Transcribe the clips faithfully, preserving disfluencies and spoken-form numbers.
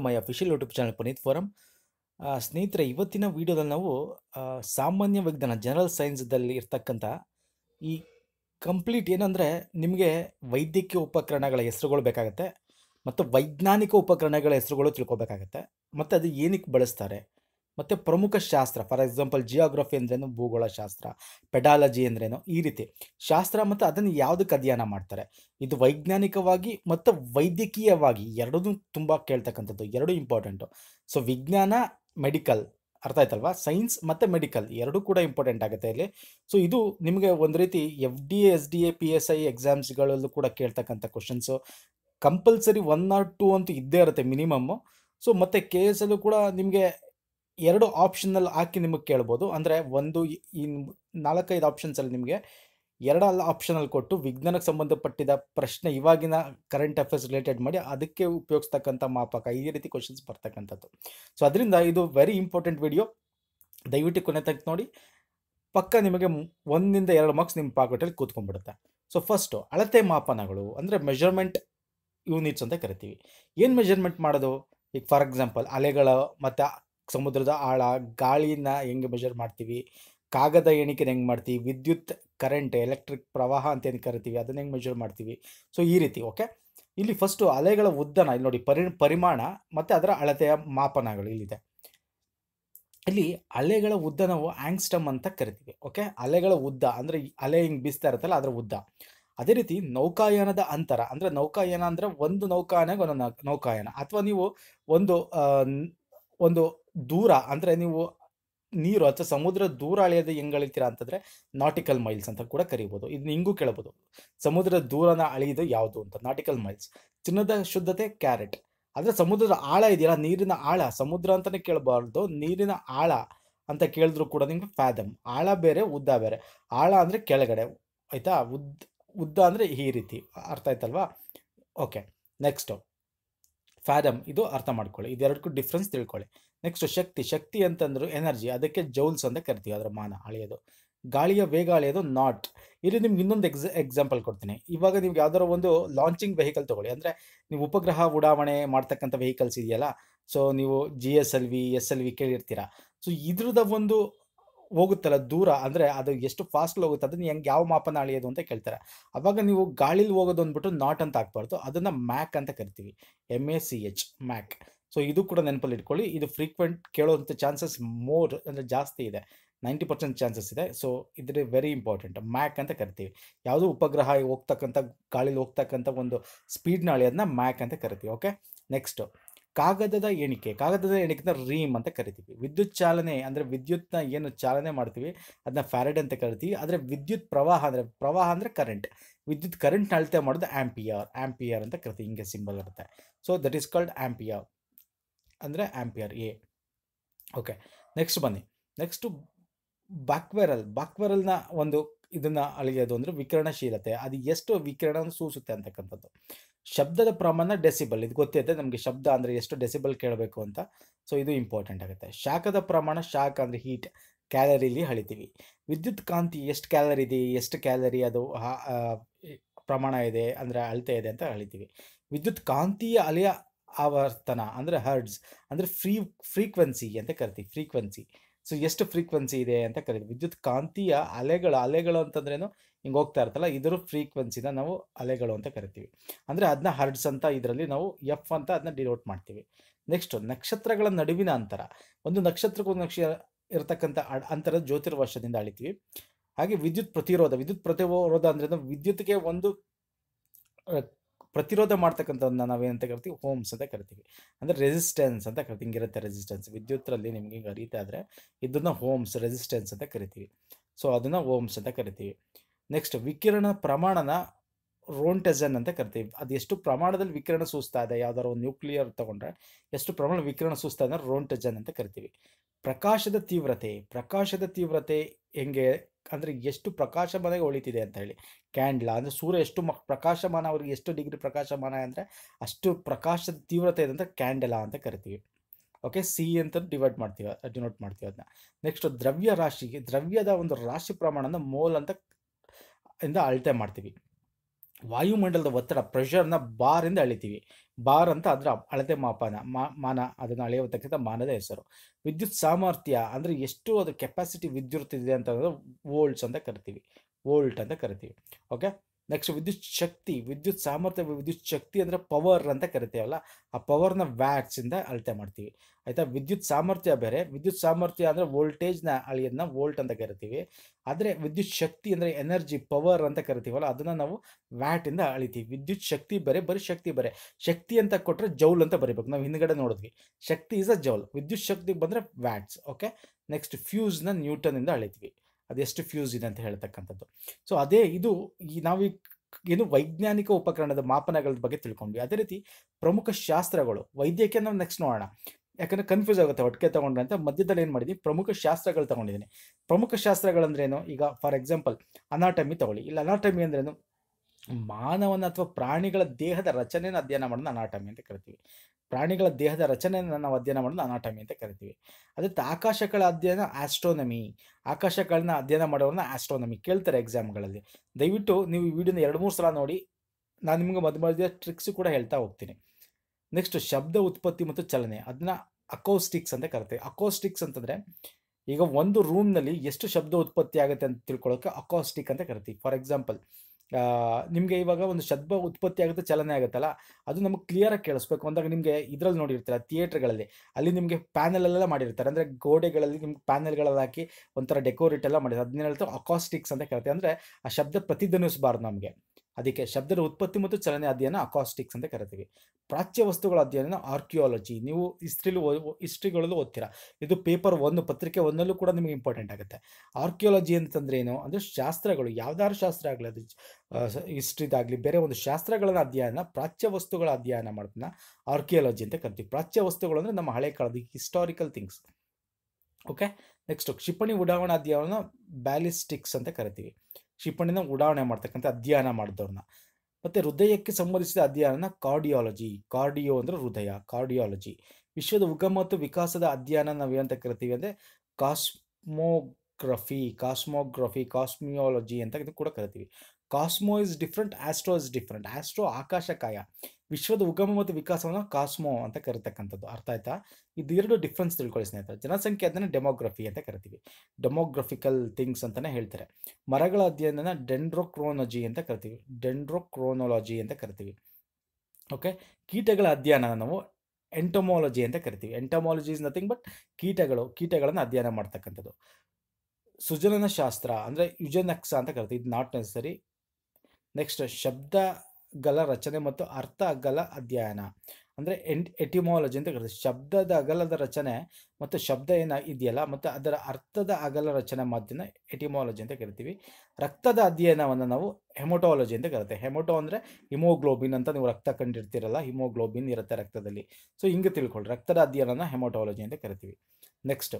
My official YouTube channel Puneeth Forum. Uh, Snehitare ivattina video dalli navu uh, ಸಾಮಾನ್ಯ ವಿಜ್ಞಾನ general science ದಲ್ಲಿ ಇರತಕ್ಕಂತ ಈ ಕಂಪ್ಲೀಟ್ ಏನಂದ್ರೆ ನಿಮಗೆ ವೈದ್ಯಕೀಯ ಉಪಕರಣಗಳ ಹೆಸರುಗಳು ಬೇಕಾಗುತ್ತೆ ಮತ್ತು ವೈಜ್ಞಾನಿಕ ಉಪಕರಣಗಳ ಹೆಸರುಗಳು ತಿಳ್ಕೋಬೇಕಾಗುತ್ತೆ ಮತ್ತೆ ಅದು ಏನಕ್ಕೆ ಬಳಸ್ತಾರೆ ಮತ್ತೆ ಪ್ರಮುಖ ಶಾಸ್ತ್ರ ಫಾರ್ ಎಕ್ಸಾಂಪಲ್ ಜಿಯೋಗ್ರಫಿ ಅಂದ್ರೇನು ಭೂಗೋಳ ಶಾಸ್ತ್ರ ಪೆಡಾಲಜಿ ಅಂದ್ರೇನು ಈ ರೀತಿ ಶಾಸ್ತ್ರ ಮತ್ತು ಅದನ್ನ ಯಾವುದಕ್ಕೆ ಅಧ್ಯಯನ ಮಾಡ್ತಾರೆ ಇದು ವೈಜ್ಞಾನಿಕವಾಗಿ ಮತ್ತು ವೈದ್ಯಕೀಯವಾಗಿ ಎರಡೂ ತುಂಬಾ ಕೇಳ್ತಕ್ಕಂತದ್ದು ಎರಡು ಇಂಪಾರ್ಟೆಂಟ್ ಸೋ ವಿಜ್ಞಾನ ಮೆಡಿಕಲ್ ಅರ್ಥ ಆಯ್ತಲ್ವಾ ಸೈನ್ಸ್ ಮತ್ತೆ ಮೆಡಿಕಲ್ ಎರಡು ಕೂಡ ಇಂಪಾರ್ಟೆಂಟ್ ಆಗುತ್ತೆ ಇಲ್ಲಿ ಸೋ ಇದು ನಿಮಗೆ ಒಂದು ರೀತಿ ಎಫ್ಡಿಎ ಎಸ್ಡಿಎ ಪಿಎಸ್ಐ ಎಕ್ಸಾಮ್ಸ್ ಗಳಲ್ಲೂ ಕೂಡ ಕೇಳ್ತಕ್ಕಂತ questions compulsory one or two ಅಂತ ಇದ್ದೇ ಇರುತ್ತೆ ಮಿನಿಮಮ್ ಸೋ ಮತ್ತೆ ಕೆಎಸ್ ಅಲ್ಲೂ ಕೂಡ ನಿಮಗೆ ಎರಡು ಆಪ್ಷನ್ ಅಲ್ಲಿ ಹಾಕಿ ನಿಮಗೆ ಕೇಳಬಹುದು ಅಂದ್ರೆ ಒಂದು ಈ ನಾಲ್ಕೈದು ಆಪ್ಷನ್ಸ್ ಅಲ್ಲಿ ನಿಮಗೆ ಎರಡು ಆಪ್ಷನ್ ಅಲ್ಲಿ ಕೊಟ್ಟು ವಿಜ್ಞಾನಕ್ಕೆ ಸಂಬಂಧಪಟ್ಟಿದ ಪ್ರಶ್ನೆ ಇವಾಗಿನ ಕರೆಂಟ್ ಅಫೇರ್ಸ್ ರಿಲೇಟೆಡ್ ಮಾಡಿ ಅದಕ್ಕೆ ಉಪಯೋಗಿಸತಕ್ಕಂತ ಮಾಪಕ ಈ ರೀತಿ ಕ್ವೆಶ್ಚನ್ಸ್ ಬರ್ತಕ್ಕಂತದ್ದು ಸೋ ಅದರಿಂದ ಇದು ವೆರಿ ಇಂಪಾರ್ಟೆಂಟ್ ವಿಡಿಯೋ ದಯವಿಟ್ಟು ಕೊನೆ ತನಕ ನೋಡಿ ಪಕ್ಕ ನಿಮಗೆ ಒಂದರಿಂದ ಎರಡು ಮಾರ್ಕ್ಸ್ ನಿಮ್ಮ ಪಾಕೆಟ್ ಅಲ್ಲಿ ಕೂತ್ಕೊಂಡು ಬಿಡುತ್ತೆ ಸೋ ಫಸ್ಟ್ ಅಳತೆ ಮಾಪನಗಳು ಅಂದ್ರೆ ಮೆಜರ್ಮೆಂಟ್ ಯೂನಿಟ್ಸ್ ಅಂತ ಕರೀತೀವಿ ಏನು ಮೆಜರ್ಮೆಂಟ್ ಮಾಡೋದು ಈಗ ಫಾರ್ ಎಕ್ಸಾಂಪಲ್ ಅಲೆಗಳ ಮತ್ತೆ ಸಮುದ್ರದ ಆಳ ಗಾಳಿನ ಹೆಂಗೆ ಮೆಜರ್ ಮಾಡ್ತೀವಿ ಕಾಗದ ಎಣಿಕೆ ಹೆಂಗೆ ಮಾಡ್ತೀವಿ ವಿದ್ಯುತ್ ಕರೆಂಟ್ ಎಲೆಕ್ಟ್ರಿಕ್ ಪ್ರವಾಹ ಅಂತ ಏನು ಕರಿತೀವಿ ಅದನ್ನ ಹೆಂಗೆ ಮೆಜರ್ ಮಾಡ್ತೀವಿ ಸೊ ಈ ರೀತಿ ಓಕೆ ಇಲ್ಲಿ ಫಸ್ಟು ಅಲೆಗಳ ಉದ್ದನ ಇಲ್ಲಿ ನೋಡಿ ಪರಿ ಪರಿಮಾಣ ಮತ್ತು ಅದರ ಅಳತೆಯ ಮಾಪನಗಳು ಇಲ್ಲಿದೆ ಇಲ್ಲಿ ಅಲೆಗಳ ಉದ್ದ ನಾವು ಆಂಗ್ಸ್ಟಮ್ ಅಂತ ಕರಿತೀವಿ ಓಕೆ ಅಲೆಗಳ ಉದ್ದ ಅಂದರೆ ಅಲೆ ಹಿಂಗೆ ಬೀಸ್ತಾ ಇರುತ್ತಲ್ಲ ಅದರ ಉದ್ದ ಅದೇ ರೀತಿ ನೌಕಾಯಾನದ ಅಂತರ ಅಂದರೆ ನೌಕಾಯಾನ ಅಂದರೆ ಒಂದು ನೌಕಾಯಾನಗೆ ಒಂದು ನೌಕಾಯಾನ ಅಥವಾ ನೀವು ಒಂದು ಒಂದು ದೂರ ಅಂದರೆ ನೀವು ನೀರು ಅಥವಾ ಸಮುದ್ರ ದೂರ ಅಳೆಯೋದು ಹೆಂಗೆ ಅಳಿತೀರಾ ಅಂತಂದರೆ ನಾಟಿಕಲ್ ಮೈಲ್ಸ್ ಅಂತ ಕೂಡ ಕರಿಬೋದು ಇದನ್ನ ಹಿಂಗೂ ಕೇಳಬಹುದು ಸಮುದ್ರದ ದೂರನ ಅಳೆಯೋದು ಯಾವುದು ಅಂತ ನಾಟಿಕಲ್ ಮೈಲ್ಸ್ ಚಿನ್ನದ ಶುದ್ಧತೆ ಕ್ಯಾರೆಟ್ ಆದರೆ ಸಮುದ್ರದ ಆಳ ಇದೆಯಲ್ಲ ನೀರಿನ ಆಳ ಸಮುದ್ರ ಅಂತಲೇ ಕೇಳಬಾರ್ದು ನೀರಿನ ಆಳ ಅಂತ ಕೇಳಿದ್ರು ಕೂಡ ನಿಮಗೆ ಫ್ಯಾದಮ್ ಆಳ ಬೇರೆ ಉದ್ದ ಬೇರೆ ಆಳ ಅಂದರೆ ಕೆಳಗಡೆ ಆಯಿತಾ ಉದ್ದ ಉದ್ದ ಅಂದರೆ ಈ ರೀತಿ ಅರ್ಥ ಆಯ್ತಲ್ವಾ ಓಕೆ ನೆಕ್ಸ್ಟು ಫ್ಯಾದಮ್ ಇದು ಅರ್ಥ ಮಾಡ್ಕೊಳ್ಳಿ ಇದೆರಡಕ್ಕೂ ಡಿಫ್ರೆನ್ಸ್ ತಿಳ್ಕೊಳ್ಳಿ ನೆಕ್ಸ್ಟ್ ಶಕ್ತಿ ಶಕ್ತಿ ಅಂತಂದ್ರು ಎನರ್ಜಿ ಅದಕ್ಕೆ ಜೌಲ್ಸ್ ಅಂತ ಕರಿತೀವಿ ಅದರ ಮಾನ ಅಳೆಯೋದು ಗಾಳಿಯ ವೇಗ ಅಳೆಯೋದು ನಾಟ್ ಇಲ್ಲಿ ನಿಮ್ಗೆ ಇನ್ನೊಂದು ಎಕ್ಸ್ ಎಕ್ಸಾಂಪಲ್ ಕೊಡ್ತೀನಿ ಇವಾಗ ನಿಮ್ಗೆ ಯಾವ್ದಾರ ಒಂದು ಲಾಂಚಿಂಗ್ ವೆಹಿಕಲ್ ತಗೊಳ್ಳಿ ಅಂದರೆ ನೀವು ಉಪಗ್ರಹ ಉಡಾವಣೆ ಮಾಡ್ತಕ್ಕಂಥ ವೆಹಿಕಲ್ಸ್ ಇದೆಯಲ್ಲ ಸೊ ನೀವು G S L V S L V ಕೇಳಿರ್ತೀರಾ ಸೊ ಇದ್ರದ ಒಂದು ಹೋಗುತ್ತಲ್ಲ ದೂರ ಅಂದರೆ ಅದು ಎಷ್ಟು ಫಾಸ್ಟ್ಲಿ ಹೋಗುತ್ತೆ ಅದನ್ನ ಹೆಂಗೆ ಯಾವ ಮಾಪನ ಅಳಿಯೋದು ಅಂತ ಕೇಳ್ತಾರೆ ಅವಾಗ ನೀವು ಗಾಳಿಲಿ ಹೋಗೋದು ಅಂದ್ಬಿಟ್ಟು ನಾಟ್ ಅಂತ ಹಾಕ್ಬಾರ್ದು ಅದನ್ನು ಮ್ಯಾಕ್ ಅಂತ ಕರಿತೀವಿ M A C H Mach so ಇದು ಕೂಡ ನೆನಪಲ್ಲಿ ಇಟ್ಕೊಳ್ಳಿ ಇದು ಫ್ರೀಕ್ವೆಂಟ್ ಕೇಳೋವಂಥ ಚಾನ್ಸಸ್ ಮೋರ್ ಅಂದರೆ ಜಾಸ್ತಿ ಇದೆ ನೈಂಟಿ ಪರ್ಸೆಂಟ್ ಚಾನ್ಸಸ್ ಇದೆ ಸೊ ಇದ್ರೆ ವೆರಿ ಇಂಪಾರ್ಟೆಂಟ್ ಮ್ಯಾಕ್ ಅಂತ ಕರಿತೀವಿ ಯಾವುದೋ ಉಪಗ್ರಹ ಹೋಗ್ತಕ್ಕಂಥ ಗಾಳಿಲಿ ಹೋಗ್ತಕ್ಕಂಥ ಒಂದು ಸ್ಪೀಡ್ನ ಅಳಿಯೋದನ್ನ ಮ್ಯಾಕ್ ಅಂತ ಕರಿತೀವಿ ಓಕೆ ನೆಕ್ಸ್ಟು ಕಾಗದದ ಎಣಿಕೆ ಕಾಗದದ ಎಣಿಕೆನ ರೀಮ್ ಅಂತ ಕರಿತೀವಿ ವಿದ್ಯುತ್ ಚಾಲನೆ ಅಂದರೆ ವಿದ್ಯುತ್ನ ಏನು ಚಾಲನೆ ಮಾಡ್ತೀವಿ ಅದನ್ನ ಫ್ಯಾರಡ್ ಅಂತ ಕರಿತೀವಿ ಆದರೆ ವಿದ್ಯುತ್ ಪ್ರವಾಹ ಅಂದರೆ ಪ್ರವಾಹ ಅಂದರೆ ಕರೆಂಟ್ ವಿದ್ಯುತ್ ಕರೆಂಟ್ನ ಅಳತೆ ಮಾಡೋದು ಆ್ಯಂಪಿಯರ್ ಆ್ಯಂಪಿಯರ್ ಅಂತ ಕರಿತೀವಿ ಹಿಂಗೆ ಸಿಂಬಲ್ ಇರುತ್ತೆ so that is called ampere ಅಂದರೆ ಆ್ಯಂಪಿಯರ್ ಎ ಓಕೆ ನೆಕ್ಸ್ಟ್ ಬನ್ನಿ ನೆಕ್ಸ್ಟು ಬ್ಯಾಕ್ವೆರಲ್ ಬ್ಯಾಕ್ವೆರಲ್ನ ಒಂದು ಇದನ್ನು ಅಳಿಯೋದು ಅಂದರೆ ವಿಕಿರಣಶೀಲತೆ ಅದು ಎಷ್ಟು ವಿಕಿರಣವನ್ನು ಸೂಸುತ್ತೆ ಅಂತಕ್ಕಂಥದ್ದು ಶಬ್ದದ ಪ್ರಮಾಣ ಡೆಸಿಬಲ್ ಇದು ಗೊತ್ತಿದೆ ನಮಗೆ ಶಬ್ದ ಅಂದರೆ ಎಷ್ಟು ಡೆಸಿಬಲ್ ಕೇಳಬೇಕು ಅಂತ ಸೊ ಇದು ಇಂಪಾರ್ಟೆಂಟ್ ಆಗುತ್ತೆ ಶಾಖದ ಪ್ರಮಾಣ ಶಾಖ ಅಂದರೆ ಹೀಟ್ ಕ್ಯಾಲರಿಲಿ ಅಳಿತೀವಿ ವಿದ್ಯುತ್ ಕಾಂತಿ ಎಷ್ಟು ಕ್ಯಾಲರಿ ಇದೆ ಎಷ್ಟು ಕ್ಯಾಲರಿ ಅದು ಪ್ರಮಾಣ ಇದೆ ಅಂದರೆ ಅಳತೆ ಇದೆ ಅಂತ ಅಳಿತೀವಿ ವಿದ್ಯುತ್ ಕಾಂತೀಯ ಅಲೆಯ ಆವರ್ತನ ಅಂದರೆ ಹರ್ಡ್ಸ್ ಅಂದರೆ ಫ್ರೀ ಫ್ರೀಕ್ವೆನ್ಸಿ ಅಂತ ಕರಿತೀವಿ ಫ್ರೀಕ್ವೆನ್ಸಿ ಸೊ ಎಷ್ಟು ಫ್ರೀಕ್ವೆನ್ಸಿ ಇದೆ ಅಂತ ಕರಿತೀವಿ ವಿದ್ಯುತ್ ಕಾಂತೀಯ ಅಲೆಗಳು ಅಲೆಗಳು ಅಂತಂದ್ರೇನು ಹಿಂಗೆ ಹೋಗ್ತಾ ಇರ್ತಲ್ಲ ಇದರ ಫ್ರೀಕ್ವೆನ್ಸಿನ ನಾವು ಅಲೆಗಳು ಅಂತ ಕರಿತೀವಿ ಅಂದರೆ ಅದನ್ನ ಹರ್ಡ್ಸ್ ಅಂತ ಇದರಲ್ಲಿ ನಾವು ಎಫ್ ಅಂತ ಅದನ್ನ ಡಿನೋಟ್ ಮಾಡ್ತೀವಿ ನೆಕ್ಸ್ಟು ನಕ್ಷತ್ರಗಳ ನಡುವಿನ ಅಂತರ ಒಂದು ನಕ್ಷತ್ರಕ್ಕೊಂದು ನಕ್ಷ ಇರತಕ್ಕಂಥ ಅಂತರ ಜ್ಯೋತಿರ್ವಶದಿಂದ ಅಳಿತೀವಿ ಹಾಗೆ ವಿದ್ಯುತ್ ಪ್ರತಿರೋಧ ವಿದ್ಯುತ್ ಪ್ರತಿರೋಧ ಅಂದ್ರೆ ವಿದ್ಯುತ್ಗೆ ಒಂದು ಪ್ರತಿರೋಧ ಮಾಡ್ತಕ್ಕಂಥದ್ದನ್ನ ನಾವೇನಂತ ಕರಿತೀವಿ ಓಮ್ಸ್ ಅಂತ ಕರಿತೀವಿ ಅಂದರೆ ರೆಸಿಸ್ಟೆನ್ಸ್ ಅಂತ ಕರಿತೀವಿ ಹಿಂಗಿರುತ್ತೆ ರೆಸಿಸ್ಟೆನ್ಸ್ ವಿದ್ಯುತ್ರಲ್ಲಿ ನಿಮಗೆ ಹಿಂಗೆ ಅರಿತಾ ಇದ್ರೆ ಇದನ್ನು ಓಮ್ಸ್ ರೆಸಿಸ್ಟೆನ್ಸ್ ಅಂತ ಕರಿತೀವಿ ಸೊ ಅದನ್ನು ಓಮ್ಸ್ ಅಂತ ಕರಿತೀವಿ ನೆಕ್ಸ್ಟ್ ವಿಕಿರಣ ಪ್ರಮಾಣನ ರೋಂಟೆಸನ್ ಅಂತ ಕರಿತೀವಿ ಅದು ಎಷ್ಟು ಪ್ರಮಾಣದಲ್ಲಿ ವಿಕಿರಣ ಸೂಸ್ತಾ ಇದೆ ಯಾವ್ದಾದ್ರು ಒಂದು ನ್ಯೂಕ್ಲಿಯರ್ ತಗೊಂಡ್ರೆ ಎಷ್ಟು ಪ್ರಮಾಣ ವಿಕಿರಣ ಸೂಸ್ತಾ ಇದೆ ರೋಂಟೆಸನ್ ಅಂತ ಕರಿತೀವಿ ಪ್ರಕಾಶದ ತೀವ್ರತೆ ಪ್ರಕಾಶದ ತೀವ್ರತೆ ಹೆಂಗೆ ಅಂದರೆ ಎಷ್ಟು ಪ್ರಕಾಶಮಾನವಾಗಿ ಹೊಳಿತಿದೆ ಅಂತ ಹೇಳಿ ಕ್ಯಾಂಡ್ಲಾ ಅಂದರೆ ಸೂರ್ಯ ಎಷ್ಟು ಮ ಪ್ರಕಾಶಮಾನ ಅವ್ರಿಗೆ ಎಷ್ಟು ಡಿಗ್ರಿ ಪ್ರಕಾಶಮಾನ ಅಂದರೆ ಅಷ್ಟು ಪ್ರಕಾಶದ ತೀವ್ರತೆ ಇದೆ ಅಂತ ಕ್ಯಾಂಡೆಲಾ ಅಂತ ಕರಿತೀವಿ ಓಕೆ ಸಿ ಅಂತ ಡಿವೈಡ್ ಮಾಡ್ತೀವಿ ಡಿನೋಟ್ ಮಾಡ್ತೀವಿ ಅದನ್ನ ನೆಕ್ಸ್ಟ್ ದ್ರವ್ಯ ರಾಶಿಗೆ ದ್ರವ್ಯದ ಒಂದು ರಾಶಿ ಪ್ರಮಾಣನ ಮೋಲ್ ಅಂತ ಇಂದ ಅಳತೆ ಮಾಡ್ತೀವಿ ವಾಯುಮಂಡಲದ ಒತ್ತಡ ಪ್ರೆಷರ್ನ ಬಾರ್ ಎಂದು ಅಳಿತೀವಿ. ಬಾರ್ ಅಂತ ಅದರ ಅಳತೆ ಮಾಪನ ಮಾ ಮಾನ ಅದನ್ನು ಅಳೆಯತಕ್ಕಂಥ ಮಾನದ ಹೆಸರು. ವಿದ್ಯುತ್ ಸಾಮರ್ಥ್ಯ ಅಂದರೆ ಎಷ್ಟು ಅದು ಕೆಪಾಸಿಟಿ ವಿದ್ಯುತ್ ಇದೆ ಅಂತ ವೋಲ್ಟ್ಸ್ ಅಂತ ಕರಿತೀವಿ, ವೋಲ್ಟ್ ಅಂತ ಕರಿತೀವಿ. ಓಕೆ, ನೆಕ್ಸ್ಟ್ ವಿದ್ಯುತ್ ಶಕ್ತಿ, ವಿದ್ಯುತ್ ಸಾಮರ್ಥ್ಯ ವಿದ್ಯುತ್ ಶಕ್ತಿ ಅಂದರೆ ಪವರ್ ಅಂತ ಕರಿತೀವಲ್ಲ, ಆ ಪವರ್ನ ವ್ಯಾಟ್ಸಿಂದ ಅಳತೆ ಮಾಡ್ತೀವಿ, ಆಯಿತಾ. ವಿದ್ಯುತ್ ಸಾಮರ್ಥ್ಯ ಬೇರೆ, ವಿದ್ಯುತ್ ಸಾಮರ್ಥ್ಯ ಅಂದರೆ ವೋಲ್ಟೇಜ್ನ ಅಳಿಯೋದನ್ನ ವೋಲ್ಟ್ ಅಂತ ಕರಿತೀವಿ. ಆದರೆ ವಿದ್ಯುತ್ ಶಕ್ತಿ ಅಂದರೆ ಎನರ್ಜಿ ಪವರ್ ಅಂತ ಕರಿತೀವಲ್ಲ, ಅದನ್ನು ನಾವು ವ್ಯಾಟಿಂದ ಅಳಿತೀವಿ. ವಿದ್ಯುತ್ ಶಕ್ತಿ ಬೇರೆ, ಬರೀ ಶಕ್ತಿ ಬೇರೆ. ಶಕ್ತಿ ಅಂತ ಕೊಟ್ಟರೆ ಜೌಲ್ ಅಂತ ಬರೀಬೇಕು, ನಾವು ಹಿಂದ್ಗಡೆ ನೋಡಿದ್ವಿ. ಶಕ್ತಿ ಈಸ್ ಅ ಜೌಲ್, ವಿದ್ಯುತ್ ಶಕ್ತಿ ಬಂದರೆ ವ್ಯಾಟ್ಸ್. ಓಕೆ, ನೆಕ್ಸ್ಟ್ ಫ್ಯೂಸ್ನ ನ್ಯೂಟನ್ನಿಂದ ಅಳಿತೀವಿ, ಅದೆಷ್ಟು ಫ್ಯೂಸ್ ಇದೆ ಅಂತ ಹೇಳ್ತಕ್ಕಂಥದ್ದು. ಸೊ ಅದೇ ಇದು ಈ ನಾವು ಏನು ವೈಜ್ಞಾನಿಕ ಉಪಕರಣದ ಮಾಪನಗಳ ಬಗ್ಗೆ ತಿಳ್ಕೊಂಡ್ವಿ. ಅದೇ ರೀತಿ ಪ್ರಮುಖ ಶಾಸ್ತ್ರಗಳು ವೈದ್ಯಕೀಯ ನಾವು ನೆಕ್ಸ್ಟ್ ನೋಡೋಣ, ಯಾಕಂದರೆ ಕನ್ಫ್ಯೂಸ್ ಆಗುತ್ತೆ ಒಟ್ಟಿಗೆ ತೊಗೊಂಡ್ರೆ ಅಂತ. ಮಧ್ಯದಲ್ಲಿ ಏನು ಮಾಡಿದ್ವಿ, ಪ್ರಮುಖ ಶಾಸ್ತ್ರಗಳು ತೊಗೊಂಡಿದ್ದೀನಿ. ಪ್ರಮುಖ ಶಾಸ್ತ್ರಗಳಂದ್ರೇನು, ಈಗ ಫಾರ್ ಎಕ್ಸಾಂಪಲ್ ಅನಾಟಮಿ ತಗೊಳ್ಳಿ. ಇಲ್ಲಿ ಅನಾಟಮಿ ಅಂದ್ರೇನು, ಮಾನವನ ಅಥವಾ ಪ್ರಾಣಿಗಳ ದೇಹದ ರಚನೆಯನ್ನು ಅಧ್ಯಯನ ಮಾಡೋದು ಅನಾಟಮಿ ಅಂತ ಕರಿತೀವಿ. ಪ್ರಾಣಿಗಳ ದೇಹದ ರಚನೆಯನ್ನು ನಾವು ಅಧ್ಯಯನ ಮಾಡೋದು ಅನಾಟಮಿ ಅಂತ ಕರಿತೀವಿ. ಅದೇ ಆಕಾಶಗಳ ಅಧ್ಯಯನ ಆಸ್ಟ್ರೋನಮಿ. ಆಕಾಶಗಳನ್ನ ಅಧ್ಯಯನ ಮಾಡೋದನ್ನ ಆಸ್ಟ್ರೋನಮಿ ಕೇಳ್ತಾರೆ ಎಕ್ಸಾಮ್ಗಳಲ್ಲಿ. ದಯವಿಟ್ಟು ನೀವು ಈ ವಿಡಿಯೋನ ಎರಡು ಮೂರು ಸಲ ನೋಡಿ, ನಾನು ನಿಮ್ಗೆ ಮಧ್ಯ ಮಧ್ಯ ಟ್ರಿಕ್ಸ್ ಕೂಡ ಹೇಳ್ತಾ ಹೋಗ್ತೀನಿ. ನೆಕ್ಸ್ಟ್ ಶಬ್ದ ಉತ್ಪತ್ತಿ ಮತ್ತು ಚಲನೆ, ಅದನ್ನ ಅಕೋಸ್ಟಿಕ್ಸ್ ಅಂತ ಕರಿತೀವಿ. ಅಕೋಸ್ಟಿಕ್ಸ್ ಅಂತಂದರೆ ಈಗ ಒಂದು ರೂಮ್ನಲ್ಲಿ ಎಷ್ಟು ಶಬ್ದ ಉತ್ಪತ್ತಿ ಆಗುತ್ತೆ ಅಂತ ತಿಳ್ಕೊಳ್ಳೋಕೆ ಅಕೋಸ್ಟಿಕ್ ಅಂತ ಕರಿತೀವಿ. ಫಾರ್ ಎಕ್ಸಾಂಪಲ್ ನಿಮಗೆ ಇವಾಗ ಒಂದು ಶಬ್ದ ಉತ್ಪತ್ತಿ ಆಗುತ್ತೆ, ಚಲನೆ ಆಗುತ್ತಲ್ಲ, ಅದು ನಮಗೆ ಕ್ಲಿಯರಾಗಿ ಕೇಳಿಸ್ಬೇಕು ಅಂದಾಗ ನಿಮಗೆ ಇದರಲ್ಲಿ ನೋಡಿರ್ತೀರ ಥಿಯೇಟ್ರ್ಗಳಲ್ಲಿ, ಅಲ್ಲಿ ನಿಮಗೆ ಪ್ಯಾನೆಲೆಲ್ಲ ಮಾಡಿರ್ತಾರೆ, ಅಂದರೆ ಗೋಡೆಗಳಲ್ಲಿ ನಿಮ್ಗೆ ಪ್ಯಾನೆಲ್ಗಳಲ್ಲಿ ಹಾಕಿ ಒಂಥರ ಡೆಕೋರೇಟ್ ಎಲ್ಲ ಮಾಡಿರ್ತಾರೆ, ಅದನ್ನ ಹೇಳ್ತಾರೆ ಅಕಾಸ್ಟಿಕ್ಸ್ ಅಂತ ಕರಿತೀವಿ. ಅಂದರೆ ಆ ಶಬ್ದ ಪ್ರತಿಧ್ವನಿಸಬಾರ್ದು ನಮಗೆ, ಅದಕ್ಕೆ ಶಬ್ದದ ಉತ್ಪತ್ತಿ ಮತ್ತು ಚಲನೆ ಅಧ್ಯಯನ ಅಕಾಸ್ಟಿಕ್ಸ್ ಅಂತ ಕರಿತೀವಿ. ಪ್ರಾಚ್ಯ ವಸ್ತುಗಳ ಅಧ್ಯಯನ ಆರ್ಕಿಯಾಲಜಿ. ನೀವು ಹಿಸ್ಟ್ರಿಲಿ ಹಿಸ್ಟ್ರಿಗಳಲ್ಲೂ ಓದ್ತೀರಾ, ಇದು ಪೇಪರ್ ಒಂದು ಪತ್ರಿಕೆ ಒಂದಲ್ಲೂ ಕೂಡ ನಿಮಗೆ ಇಂಪಾರ್ಟೆಂಟ್ ಆಗುತ್ತೆ. ಆರ್ಕಿಯಾಲಜಿ ಅಂತಂದರೆ ಏನು ಅಂದರೆ, ಶಾಸ್ತ್ರಗಳು ಯಾವ್ದಾದ್ರು ಶಾಸ್ತ್ರ ಆಗಲಿ, ಅದು ಹಿಸ್ಟ್ರಿದಾಗಲಿ ಬೇರೆ ಒಂದು ಶಾಸ್ತ್ರಗಳ ಅಧ್ಯಯನ ಪ್ರಾಚ್ಯ ವಸ್ತುಗಳ ಅಧ್ಯಯನ ಮಾಡೋದನ್ನ ಆರ್ಕಿಯಾಲಜಿ ಅಂತ ಕರಿತೀವಿ. ಪ್ರಾಚ್ಯ ವಸ್ತುಗಳು ಅಂದರೆ ನಮ್ಮ ಹಳೆ ಕಾಲದ ಹಿಸ್ಟಾರಿಕಲ್ ಥಿಂಗ್ಸ್. ಓಕೆ, ನೆಕ್ಸ್ಟ್ ಕ್ಷಿಪಣಿ ಉಡಾವಣಾ ಅಧ್ಯಯನ ಬ್ಯಾಲಿಸ್ಟಿಕ್ಸ್ ಅಂತ ಕರಿತೀವಿ. ಕ್ಷಿಪಣಿನ ಉಡಾವಣೆ ಮಾಡ್ತಕ್ಕಂಥ ಅಧ್ಯಯನ ಮಾಡಿದವ್ರನ್ನ. ಮತ್ತು ಹೃದಯಕ್ಕೆ ಸಂಬಂಧಿಸಿದ ಅಧ್ಯಯನ ಕಾರ್ಡಿಯಾಲಜಿ. ಕಾರ್ಡಿಯೋ ಅಂದರೆ ಹೃದಯ, ಕಾರ್ಡಿಯಾಲಜಿ. ವಿಶ್ವದ ಉಗಮ ಮತ್ತು ವಿಕಾಸದ ಅಧ್ಯಯನ ನಾವೇನಂತ ಕರಿತೀವಿ ಅಂದರೆ ಕಾಸ್ಮೋಗ್ರಫಿ, ಕಾಸ್ಮೋಗ್ರಫಿ ಕಾಸ್ಮಿಯಾಲಜಿ ಅಂತ ಕೂಡ ಕರಿತೀವಿ. Cosmo is different, astro is different. Astro ಆಕಾಶಕಾಯ, ವಿಶ್ವದ ಉಗಮ ಮತ್ತು ವಿಕಾಸವನ್ನು ಕಾಸ್ಮೋ ಅಂತ ಕರಿತಕ್ಕಂಥದ್ದು. ಅರ್ಥ ಆಯ್ತಾ? ಇದು ಎರಡು ಡಿಫ್ರೆನ್ಸ್ ತಿಳ್ಕೊಳ್ಳಿ ಸ್ನೇಹಿತರೆ. ಜನಸಂಖ್ಯೆ ಅದನ್ನು ಡೆಮೋಗ್ರಫಿ ಅಂತ ಕರಿತೀವಿ, ಡೆಮೋಗ್ರಫಿಕಲ್ ಥಿಂಗ್ಸ್ ಅಂತಲೇ ಹೇಳ್ತಾರೆ. ಮರಗಳ ಅಧ್ಯಯನ ಡೆಂಡ್ರೋಕ್ರೋನಜಿ ಅಂತ ಕರಿತೀವಿ, ಡೆಂಡ್ರೋಕ್ರೋನೊಲಜಿ ಅಂತ ಕರಿತೀವಿ. ಓಕೆ, ಕೀಟಗಳ ಅಧ್ಯಯನ ನಾವು ಎಂಟೊಮೊಲಜಿ ಅಂತ ಕರಿತೀವಿ. ಎಂಟೊಮೊಲಜಿ ಇಸ್ ನಥಿಂಗ್ ಬಟ್ ಕೀಟಗಳು, ಕೀಟಗಳನ್ನು ಅಧ್ಯಯನ ಮಾಡ್ತಕ್ಕಂಥದ್ದು. ಸುಜಲನ ಶಾಸ್ತ್ರ ಅಂದರೆ ಯುಜೆನಕ್ಸ ಅಂತ ಕರಿತೀವಿ, ಇದು ನಾಟ್ ನೆಸರಿ. ನೆಕ್ಸ್ಟ್ ಶಬ್ದಗಳ ರಚನೆ ಮತ್ತು ಅರ್ಥ ಅಗಲ ಅಧ್ಯಯನ ಅಂದರೆ ಎಂಟ್ ಎಟಿಮಾಲಜಿ ಅಂತ ಕರಿತೀವಿ. ಶಬ್ದದ ಅಗಲದ ರಚನೆ ಮತ್ತು ಶಬ್ದ ಏನ ಇದೆಯಲ್ಲ ಮತ್ತು ಅದರ ಅರ್ಥದ ಅಗಲ ರಚನೆ ಮಾಧ್ಯಮ ಎಟಿಮಾಲಜಿ ಅಂತ ಕರಿತೀವಿ. ರಕ್ತದ ಅಧ್ಯಯನವನ್ನು ನಾವು ಹೆಮೊಟಾಲಜಿ ಅಂತ ಕರಿತೇವೆ. ಹೆಮೊಟೋ ಅಂದರೆ ಹಿಮೋಗ್ಲೋಬಿನ್ ಅಂತ ನೀವು ರಕ್ತ ಕಂಡಿರ್ತೀರಲ್ಲ, ಹಿಮೋಗ್ಲೋಬಿನ್ ಇರುತ್ತೆ ರಕ್ತದಲ್ಲಿ. ಸೊ ಹಿಂಗೆ ತಿಳ್ಕೊಳ್ಳಿ, ರಕ್ತದ ಅಧ್ಯಯನನ ಹೆಮೊಟಾಲಜಿ ಅಂತ ಕರಿತೀವಿ. ನೆಕ್ಸ್ಟ್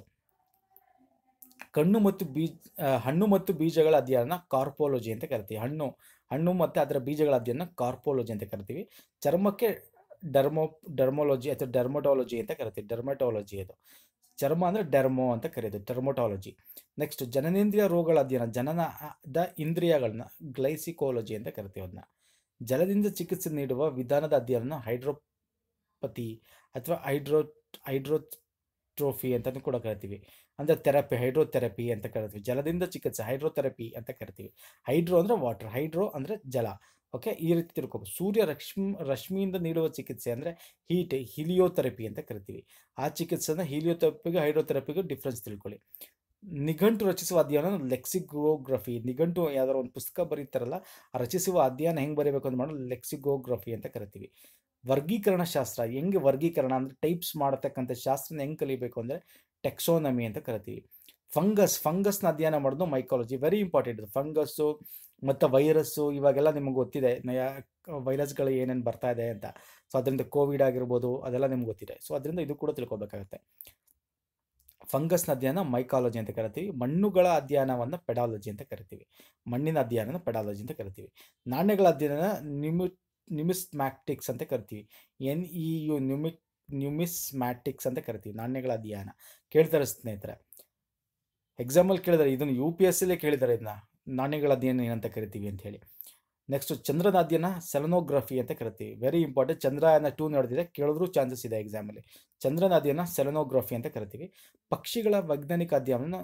ಕಣ್ಣು ಮತ್ತು ಬೀಜ ಹಣ್ಣು ಮತ್ತು ಬೀಜಗಳ ಅಧ್ಯಯನ ಕಾರ್ಪೋಲಜಿ ಅಂತ ಕರಿತೀವಿ. ಹಣ್ಣು ಹಣ್ಣು ಮತ್ತು ಅದರ ಬೀಜಗಳ ಅಧ್ಯಯನ ಕಾರ್ಪೋಲಜಿ ಅಂತ ಕರಿತೀವಿ. ಚರ್ಮಕ್ಕೆ ಡರ್ಮೋ ಡರ್ಮೋಲಜಿ ಅಥವಾ ಡರ್ಮೊಟಾಲಜಿ ಅಂತ ಕರಿತೀವಿ, ಡರ್ಮೊಟಾಲಜಿ. ಅದು ಚರ್ಮ ಅಂದರೆ ಡರ್ಮೋ ಅಂತ ಕರೀತೀವಿ, ಡರ್ಮೊಟಾಲಜಿ. ನೆಕ್ಸ್ಟ್ ಜನನೇಂದ್ರಿಯ ರೋಗಗಳ ಅಧ್ಯಯನ, ಜನನದ ಇಂದ್ರಿಯಗಳನ್ನ ಗ್ಲೈಸಿಕೋಲಜಿ ಅಂತ ಕರಿತೀವಿ ಅದನ್ನ. ಜಲದಿಂದ ಚಿಕಿತ್ಸೆ ನೀಡುವ ವಿಧಾನದ ಅಧ್ಯಯನ ಹೈಡ್ರೋಪತಿ ಅಥವಾ ಹೈಡ್ರೋ ಹೈಡ್ರೋ ಟ್ರೋಫಿ ಅಂತಲೂ ಕೂಡ ಕರಿತೀವಿ, ಅಂದರೆ ಥೆರಪಿ, ಹೈಡ್ರೋಥೆರಪಿ ಅಂತ ಕರಿತೀವಿ. ಜಲದಿಂದ ಚಿಕಿತ್ಸೆ ಹೈಡ್ರೋಥೆರಪಿ ಅಂತ ಕರಿತೀವಿ. ಹೈಡ್ರೋ ಅಂದರೆ ವಾಟರ್, ಹೈಡ್ರೋ ಅಂದರೆ ಜಲ. ಓಕೆ, ಈ ರೀತಿ ತಿಳ್ಕೊಬೇಕು. ಸೂರ್ಯ ರಶ್ಮಿ ರಶ್ಮಿಯಿಂದ ನೀಡುವ ಚಿಕಿತ್ಸೆ ಅಂದರೆ ಹೀಟ್, ಹಿಲಿಯೋಥೆರಪಿ ಅಂತ ಕರಿತೀವಿ. ಆ ಚಿಕಿತ್ಸೆನ ಹಿಲಿಯೋಥೆರಪಿಗೂ ಹೈಡ್ರೋಥೆರಪಿಗೂ ಡಿಫ್ರೆನ್ಸ್ ತಿಳ್ಕೊಳ್ಳಿ. ನಿಘಂಟು ರಚಿಸುವ ಅಧ್ಯಯನ ಲೆಕ್ಸಿಗೋಗ್ರಫಿ. ನಿಘಂಟು ಯಾವ್ದಾರು ಒಂದು ಪುಸ್ತಕ ಬರೀತಾರಲ್ಲ, ಆ ರಚಿಸುವ ಅಧ್ಯಯನ ಹೆಂಗೆ ಬರೀಬೇಕು ಅಂತ ಮಾಡೋದು ಲೆಕ್ಸಿಗೋಗ್ರಫಿ ಅಂತ ಕರಿತೀವಿ. ವರ್ಗೀಕರಣ ಶಾಸ್ತ್ರ, ಹೆಂಗೆ ವರ್ಗೀಕರಣ ಅಂದರೆ ಟೈಪ್ಸ್ ಮಾಡತಕ್ಕಂಥ ಶಾಸ್ತ್ರನ ಹೆಂಗೆ ಕಲಿಬೇಕು ಅಂದರೆ ಟೆಕ್ಸೋನಮಿ ಅಂತ ಕರಿತೀವಿ. ಫಂಗಸ್, ಫಂಗಸ್ನ ಅಧ್ಯಯನ ಮಾಡೋದು ಮೈಕಾಲಜಿ. ವೆರಿ ಇಂಪಾರ್ಟೆಂಟ್ ಇದು, ಫಂಗಸ್ಸು ಮತ್ತು ವೈರಸ್ಸು. ಇವಾಗೆಲ್ಲ ನಿಮ್ಗೆ ಗೊತ್ತಿದೆ ವೈರಸ್ಗಳು ಏನೇನು ಬರ್ತಾ ಇದೆ ಅಂತ. ಸೊ ಅದರಿಂದ ಕೋವಿಡ್ ಆಗಿರ್ಬೋದು, ಅದೆಲ್ಲ ನಿಮ್ಗೆ ಗೊತ್ತಿದೆ. ಸೊ ಅದರಿಂದ ಇದು ಕೂಡ ತಿಳ್ಕೊಬೇಕಾಗತ್ತೆ. ಫಂಗಸ್ನ ಅಧ್ಯಯನ ಮೈಕಾಲಜಿ ಅಂತ ಕರಿತೀವಿ. ಮಣ್ಣುಗಳ ಅಧ್ಯಯನವನ್ನು ಪೆಡಾಲಜಿ ಅಂತ ಕರಿತೀವಿ, ಮಣ್ಣಿನ ಅಧ್ಯಯನ ಪೆಡಾಲಜಿ ಅಂತ ಕರಿತೀವಿ. ನಾಣ್ಯಗಳ ಅಧ್ಯಯನ ನಿಮ್ ನ್ಯೂಮಿಸ್ಮ್ಯಾಟಿಕ್ಸ್ ಅಂತ ಕರಿತೀವಿ, N E U numic numismatics ಅಂತ ಕರಿತೀವಿ. ನಾಣ್ಯಗಳ ಅಧ್ಯಯನ ಕೇಳ್ತಾರೆ ಸ್ನೇಹಿತರೆ, ಎಕ್ಸಾಮಲ್ಲಿ ಕೇಳಿದಾರೆ ಇದನ್ನು, ಯು ಪಿ ಎಸ್ ಸಿಲೇ ಕೇಳಿದ್ದಾರೆ ಇದನ್ನ, ನಾಣ್ಯಗಳ ಅಧ್ಯಯನ ಏನಂತ ಕರಿತೀವಿ ಅಂತ ಹೇಳಿ. ನೆಕ್ಸ್ಟ್ ಚಂದ್ರನಾದ್ಯನ ಸೆಲೆನೋಗ್ರಫಿ ಅಂತ ಕರಿತೀವಿ. Very important. ಚಂದ್ರನ ಟೂ ನಡೆದಿದೆ, ಕೇಳಿದ್ರೂ ಚಾನ್ಸಸ್ ಇದೆ ಎಕ್ಸಾಮಲ್ಲಿ. ಚಂದ್ರನಾದ್ಯನ ಸೆಲೆನೋಗ್ರಫಿ ಅಂತ ಕರಿತೀವಿ. ಪಕ್ಷಿಗಳ ವೈಜ್ಞಾನಿಕ ಅಧ್ಯಯನ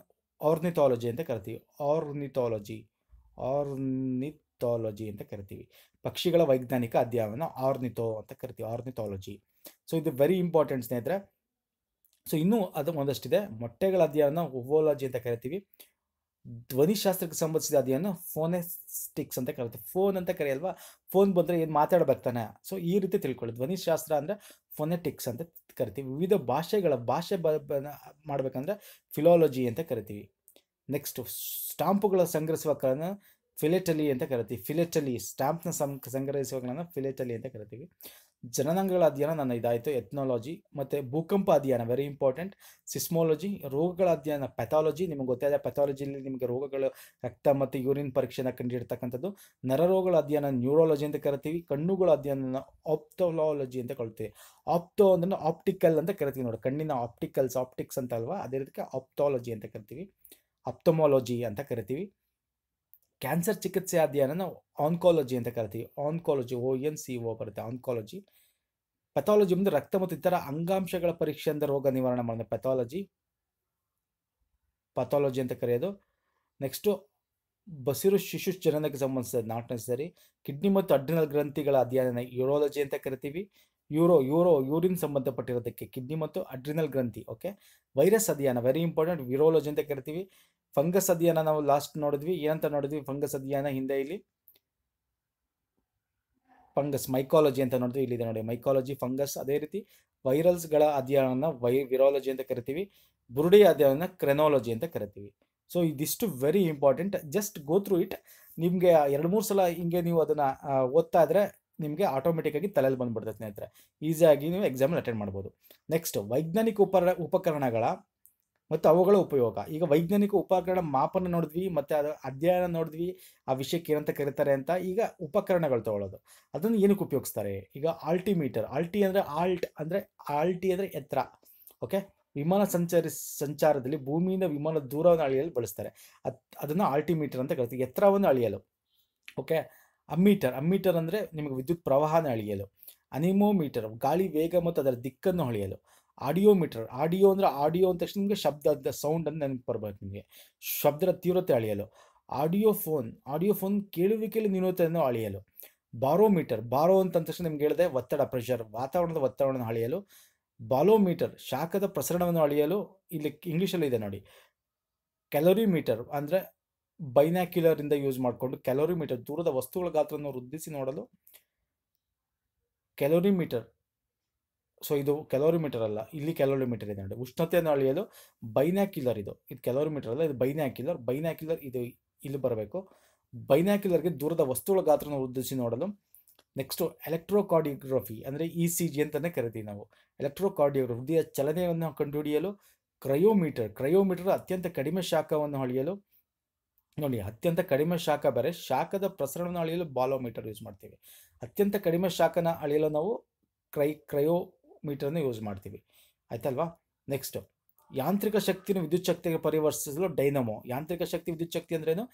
ಆರ್ನಿಥಾಲಜಿ ಅಂತ ಕರಿತೀವಿ. ಆರ್ನಿಥಾಲಜಿ ಆರ್ನಿಥಾಲಜಿ ಅಂತ ಕರಿತೀವಿ ಪಕ್ಷಿಗಳ ವೈಜ್ಞಾನಿಕ ಅಧ್ಯಯನ ಆರ್ನಿಥೋ ಅಂತ ಕರಿತೀವಿ, ಆರ್ನಿಥಾಲಜಿ. ಸೊ ಇದು ವೆರಿ ಇಂಪಾರ್ಟೆಂಟ್ ಸ್ನೇಹಿತರೆ. ಸೊ ಇನ್ನೂ ಅದು ಒಂದಷ್ಟಿದೆ. ಮೊಟ್ಟೆಗಳ ಅಧ್ಯಯನ ಓವೋಲಜಿ ಅಂತ ಕರಿತೀವಿ. ಧ್ವನಿಶಾಸ್ತ್ರಕ್ಕೆ ಸಂಬಂಧಿಸಿದ ಅಧ್ಯಯನ ಫೋನೆಸ್ಟಿಕ್ಸ್ ಅಂತ ಕರಿತೀವಿ. ಫೋನ್ ಅಂತ ಕರೆಯಲ್ವಾ, ಫೋನ್ ಬಂದರೆ ಏನು ಮಾತಾಡಬೇಕಾನೆ. ಸೊ ಈ ರೀತಿ ತಿಳ್ಕೊಳ್ಳಿ, ಧ್ವನಿಶಾಸ್ತ್ರ ಅಂದರೆ ಫೋನೆಟಿಕ್ಸ್ ಅಂತ ಕರಿತೀವಿ. ವಿವಿಧ ಭಾಷೆಗಳ ಭಾಷೆ ಬ ಮಾಡಬೇಕಂದ್ರೆ ಫಿಲಾಲಜಿ ಅಂತ ಕರಿತೀವಿ. ನೆಕ್ಸ್ಟು ಸ್ಟಾಂಪುಗಳ ಸಂಗ್ರಹಿಸುವ ಕಾರಣ ಫಿಲೆಟಲಿ ಅಂತ ಕರಿತೀವಿ. ಫಿಲೆಟಲಿ ಸ್ಟಾಂಪ್ನ ಸಂ ಸಂಗ್ರಹಿಸುವ ಫಿಲೆಟಲಿ ಅಂತ ಕರಿತೀವಿ. ಜನನಾಂಗಗಳ ಅಧ್ಯಯನ ನನ್ನ ಇದಾಯಿತು, ಎಥ್ನಾಲಜಿ. ಮತ್ತು ಭೂಕಂಪ ಅಧ್ಯಯನ ವೆರಿ ಇಂಪಾರ್ಟೆಂಟ್, ಸಿಸ್ಮೋಲಜಿ. ರೋಗಗಳ ಅಧ್ಯಯನ ಪ್ಯಾಥಾಲಜಿ, ನಿಮಗೆ ಗೊತ್ತಾಗಿದೆ ಪ್ಯಾಥಾಲಜಿಯಲ್ಲಿ ನಿಮಗೆ ರೋಗಗಳು ರಕ್ತ ಮತ್ತು ಯೂರಿನ್ ಪರೀಕ್ಷೆನ ಕಂಡುಹಿಡ್ತಕ್ಕಂಥದ್ದು. ನರರೋಗಗಳ ಅಧ್ಯಯನ ನ್ಯೂರಾಲಜಿ ಅಂತ ಕರಿತೀವಿ. ಕಣ್ಣುಗಳ ಅಧ್ಯಯನ ಆಪ್ತೋಲಾಲಜಿ ಅಂತ ಕರಿತೀವಿ. ಆಪ್ತೋ ಅಂದ್ರೆ ಆಪ್ಟಿಕಲ್ ಅಂತ ಕರಿತೀವಿ ನೋಡಿ, ಕಣ್ಣಿನ ಆಪ್ಟಿಕಲ್ಸ್ ಆಪ್ಟಿಕ್ಸ್ ಅಂತ ಅಲ್ವಾ, ಅದೇ ರೀತಿ ಆಪ್ತಾಲಜಿ ಅಂತ ಕರಿತೀವಿ, ಆಪ್ತಮಾಲಜಿ ಅಂತ ಕರಿತೀವಿ. ಕ್ಯಾನ್ಸರ್ ಚಿಕಿತ್ಸೆ ಅಧ್ಯಯನ ಆನ್ಕಾಲಜಿ ಅಂತ ಕರಿತೀವಿ, oncology, O N C O ಬರುತ್ತೆ ಆನ್ಕಾಲಜಿ. ಪೆಥಾಲಜಿ ಅಂದರೆ ರಕ್ತ ಮತ್ತು ಇತರ ಅಂಗಾಂಶಗಳ ಪರೀಕ್ಷೆಯಿಂದ ರೋಗ ನಿವಾರಣೆ ಮಾಡೋದು ಪೆಥಾಲಜಿ, ಪಥಾಲಜಿ ಅಂತ ಕರೆಯೋದು. ನೆಕ್ಸ್ಟು ಬಸಿರು ಶಿಶು ಜನನಕ್ಕೆ ಸಂಬಂಧಿಸಿದ ನಾಟ್ ನೆಸರಿ. ಕಿಡ್ನಿ ಮತ್ತು ಅಡ್ರಿನಲ್ ಗ್ರಂಥಿಗಳ ಅಧ್ಯಯನ ಯೂರಾಲಜಿ ಅಂತ ಕರಿತೀವಿ. ಯೂರೋ ಯೂರೋ ಯೂರಿನ್ ಸಂಬಂಧಪಟ್ಟಿರೋದಕ್ಕೆ ಕಿಡ್ನಿ ಮತ್ತು ಅಡ್ರಿನಲ್ ಗ್ರಂಥಿ. ಓಕೆ, ವೈರಸ್ ಅಧ್ಯಯನ ವೆರಿ ಇಂಪಾರ್ಟೆಂಟ್, ವಿರೋಲಜಿ ಅಂತ ಕರಿತೀವಿ. ಫಂಗಸ್ ಅಧ್ಯಯನ ನಾವು ಲಾಸ್ಟ್ ನೋಡಿದ್ವಿ, ಏನಂತ ನೋಡಿದ್ವಿ ಫಂಗಸ್ ಅಧ್ಯಯನ ಹಿಂದೆ. ಇಲ್ಲಿ ಫಂಗಸ್ ಮೈಕಾಲಜಿ ಅಂತ ನೋಡಿದ್ವಿ, ಇಲ್ಲಿದೆ ನೋಡಿ ಮೈಕಾಲಜಿ ಫಂಗಸ್. ಅದೇ ರೀತಿ ವೈರಲ್ಸ್ಗಳ ಅಧ್ಯಯನ ವೈ ವಿರಾಲಜಿ ಅಂತ ಕರಿತೀವಿ. ಬುರುಡೆಯ ಅಧ್ಯಯನ ಕ್ರೆನಾಲಜಿ ಅಂತ ಕರಿತೀವಿ. ಸೊ ಇದಿಷ್ಟು very important, just go through it. ನಿಮಗೆ ಎರಡು ಮೂರು ಸಲ ಹಿಂಗೆ ನೀವು ಅದನ್ನು ಓದ್ತಾ ಇದ್ರೆ ನಿಮಗೆ ಆಟೋಮೆಟಿಕ್ಕಾಗಿ ತಲೆಯಲ್ಲಿ ಬಂದುಬಿಡ್ತದೆ ಸ್ನೇಹಿತರೆ, ಈಸಿಯಾಗಿ ನೀವು ಎಕ್ಸಾಮಲ್ಲಿ ಅಟೆಂಡ್ ಮಾಡ್ಬೋದು. ನೆಕ್ಸ್ಟ್ ವೈಜ್ಞಾನಿಕ ಉಪರ ಉಪಕರಣಗಳ ಮತ್ತು ಅವುಗಳ ಉಪಯೋಗ. ಈಗ ವೈಜ್ಞಾನಿಕ ಉಪಕರಣ ಮಾಪನ ನೋಡಿದ್ವಿ, ಮತ್ತು ಅದರ ಅಧ್ಯಯನ ನೋಡಿದ್ವಿ, ಆ ವಿಷಯಕ್ಕೆ ಏನಂತ ಕರೀತಾರೆ ಅಂತ. ಈಗ ಉಪಕರಣಗಳು ತೊಗೊಳ್ಳೋದು, ಅದನ್ನು ಏನಕ್ಕೆ ಉಪಯೋಗಿಸ್ತಾರೆ. ಈಗ ಆಲ್ಟಿಮೀಟರ್, ಆಲ್ಟಿ ಅಂದರೆ ಆಲ್ಟ್ ಅಂದರೆ ಆಲ್ಟಿ ಅಂದರೆ ಎತ್ತರ. ಓಕೆ, ವಿಮಾನ ಸಂಚಾರಿ ಸಂಚಾರದಲ್ಲಿ ಭೂಮಿಯಿಂದ ವಿಮಾನದ ದೂರವನ್ನು ಅಳೆಯಲು ಬಳಸ್ತಾರೆ, ಅದು ಅದನ್ನು ಆಲ್ಟಿಮೀಟರ್ ಅಂತ ಕರಿತೀವಿ, ಎತ್ತರವನ್ನು ಅಳೆಯಲು. ಓಕೆ, ಅಮ್ಮೀಟರ್, ಅಮ್ಮೀಟರ್ ಅಂದರೆ ನಿಮಗೆ ವಿದ್ಯುತ್ ಪ್ರವಾಹನ ಅಳೆಯಲು. ಅನಿಮೋಮೀಟರ್, ಗಾಳಿ ವೇಗ ಮತ್ತು ಅದರ ದಿಕ್ಕನ್ನು ಅಳೆಯಲು. ಆಡಿಯೋಮೀಟರ್, ಆಡಿಯೋ ಅಂದರೆ ಆಡಿಯೋ ಅಂದ ತಕ್ಷಣ ನಿಮಗೆ ಶಬ್ದದ ಸೌಂಡ್ ಅಂತ ನೆನಪು ಬರ್ಬೇಕು, ನಿಮಗೆ ಶಬ್ದದ ತೀವ್ರತೆ ಅಳೆಯಲು. ಆಡಿಯೋ ಫೋನ್, ಆಡಿಯೋ ಫೋನ್ ಕೇಳುವಿಕೆಯಲ್ಲಿ ನ್ಯೂನತೆಯನ್ನು ಅಳೆಯಲು. ಬಾರೋಮೀಟರ್, ಬಾರೋ ಅಂತ ತಕ್ಷಣ ನಿಮ್ಗೆ ಹೇಳಿದೆ ಒತ್ತಡ ಪ್ರೆಷರ್, ವಾತಾವರಣದ ಒತ್ತಡವನ್ನು ಅಳೆಯಲು. ಬಾಲೋಮೀಟರ್, ಶಾಖದ ಪ್ರಸರಣವನ್ನು ಅಳೆಯಲು. ಇಲ್ಲಿ ಇಂಗ್ಲೀಷಲ್ಲಿ ಇದೆ ನೋಡಿ. ಕ್ಯಾಲೋರಿಮೀಟರ್ ಅಂದರೆ ಬೈನಾಕ್ಯುಲರಿಂದ ಯೂಸ್ ಮಾಡಿಕೊಂಡು ಕ್ಯಾಲೋರಿಮೀಟರ್, ದೂರದ ವಸ್ತುಗಳ ಗಾತ್ರವನ್ನು ವೃದ್ಧಿಸಿ ನೋಡಲು ಕ್ಯಾಲೋರಿಮೀಟರ್. ಸೊ ಇದು ಕ್ಯಾಲೋರಿಮೀಟರ್ ಅಲ್ಲ, ಇಲ್ಲಿ ಕ್ಯಾಲೋರಿಮೀಟರ್ ಇದೆ ನೋಡಿ. ಉಷ್ಣತೆಯನ್ನು ಅಳೆಯಲು ಬೈನಾಕ್ಯುಲರ್, ಇದು ಇದು ಕ್ಯಾಲೋರಿಮೀಟರ್ ಅಲ್ಲ, ಇದು ಬೈನಾಕ್ಯುಲರ್. ಬೈನಾಕ್ಯುಲರ್ ಇದು ಇಲ್ಲಿ ಬರಬೇಕು. ಬೈನಾಕ್ಯುಲರ್ಗೆ ದೂರದ ವಸ್ತುಗಳ ಗಾತ್ರವನ್ನು ವೃದ್ಧಿಸಿ ನೋಡಲು. ನೆಕ್ಸ್ಟು ಎಲೆಕ್ಟ್ರೋಕಾರ್ಡಿಯೋಗ್ರಫಿ ಅಂದರೆ ಇ ಸಿ ಜಿ ಅಂತಲೇ ಕರಿತೀವಿ ನಾವು, ಎಲೆಕ್ಟ್ರೋಕಾರ್ಡಿಯೋಗ್ರಫಿ, ಹೃದಯ ಚಲನೆಯನ್ನು ಕಂಡುಹಿಡಿಯಲು. ಕ್ರಯೋಮೀಟರ್, ಕ್ರಯೋಮೀಟರ್ ಅತ್ಯಂತ ಕಡಿಮೆ ಶಾಖವನ್ನು ಅಳೆಯಲು ನೋಡಿ, ಅತ್ಯಂತ ಕಡಿಮೆ ಶಾಖ ಬೇರೆ, ಶಾಖದ ಪ್ರಸರಣವನ್ನು ಅಳೆಯಲು ಬಾಲೋಮೀಟರ್ ಯೂಸ್ ಮಾಡ್ತೀವಿ. ಅತ್ಯಂತ ಕಡಿಮೆ ಶಾಖನ ಅಳೆಯಲು ನಾವು ಕ್ರೈ ಕ್ರಯೋ ಮೀಟರ್ನ ಯೂಸ್ ಮಾಡ್ತೀವಿ, ಆಯ್ತಲ್ವಾ. ನೆಕ್ಸ್ಟು ಯಾಂತ್ರಿಕ ಶಕ್ತಿಯನ್ನು ವಿದ್ಯುತ್ ಶಕ್ತಿಗೆ ಪರಿವರ್ತಿಸಲು ಡೈನಮೋ. ಯಾಂತ್ರಿಕ ಶಕ್ತಿ ವಿದ್ಯುತ್ ಶಕ್ತಿ ಅಂದ್ರೇನು,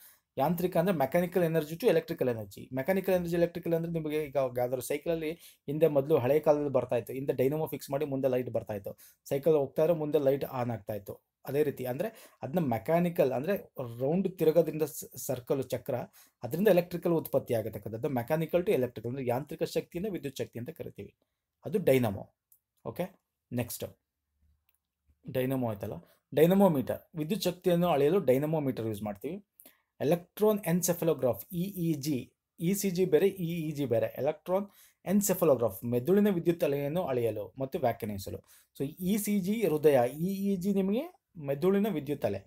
ಯಾಂತ್ರಿಕ ಅಂದರೆ mechanical energy to electrical energy. Mechanical energy electrical ಅಂದರೆ ನಿಮಗೆ ಈಗ ಯಾವ್ದಾದ್ರು ಸೈಕಲಲ್ಲಿ ಹಿಂದೆ ಮೊದಲು ಹಳೆ ಕಾಲದಲ್ಲಿ ಬರ್ತಾಯಿತ್ತು, ಹಿಂದೆ ಡೈನಮೋ ಫಿಕ್ಸ್ ಮಾಡಿ ಮುಂದೆ ಲೈಟ್ ಬರ್ತಾಯಿತ್ತು, ಸೈಕಲ್ ಹೋಗ್ತಾಯಿರೋ ಮುಂದೆ ಲೈಟ್ ಆನ್ ಆಗ್ತಾಯಿತ್ತು. ಅದೇ ರೀತಿ ಅಂದರೆ ಅದನ್ನ ಮೆಕ್ಯಾನಿಕಲ್ ಅಂದರೆ ರೌಂಡ್ ತಿರುಗೋದ್ರಿಂದ ಸರ್ಕಲ್ ಚಕ್ರ, ಅದರಿಂದ ಎಲೆಕ್ಟ್ರಿಕಲ್ ಉತ್ಪತ್ತಿ ಆಗತಕ್ಕಂಥದ್ದು ಮೆಕ್ಯಾನಿಕಲ್ ಟು ಎಲೆಕ್ಟ್ರಿಕಲ್ ಅಂದರೆ ಯಾಂತ್ರಿಕ ಶಕ್ತಿಯಿಂದ ವಿದ್ಯುತ್ ಶಕ್ತಿ ಅಂತ ಕರಿತೀವಿ, ಅದು ಡೈನಮೋ. ಓಕೆ, ನೆಕ್ಸ್ಟ್ ಡೈನಮೋ ಆಯ್ತಲ್ಲ, ಡೈನಮೋ ಮೀಟರ್, ವಿದ್ಯುತ್ ಶಕ್ತಿಯನ್ನು ಅಳೆಯಲು ಡೈನಮೋ ಮೀಟರ್ ಯೂಸ್ ಮಾಡ್ತೀವಿ. Electron encephalograph E E G, E C G ಬೇರೆ ಇ ಇ ಜಿ ಬೇರೆ. ಎಲೆಕ್ಟ್ರಾನ್ ಎನ್ಸೆಫಲೋಗ್ರಾಫ್ ಮೆದುಳಿನ ವಿದ್ಯುತ್ ಅಲೆಯನ್ನು ಅಳೆಯಲು ಮತ್ತು ವ್ಯಾಖ್ಯಾನಿಸಲು. ಸೊ ಇ ಸಿ ಜಿ ಹೃದಯ, ಇ ಇ ಜಿ ನಿಮಗೆ ಮೆದುಳಿನ ವಿದ್ಯುತ್ ಅಲೆ.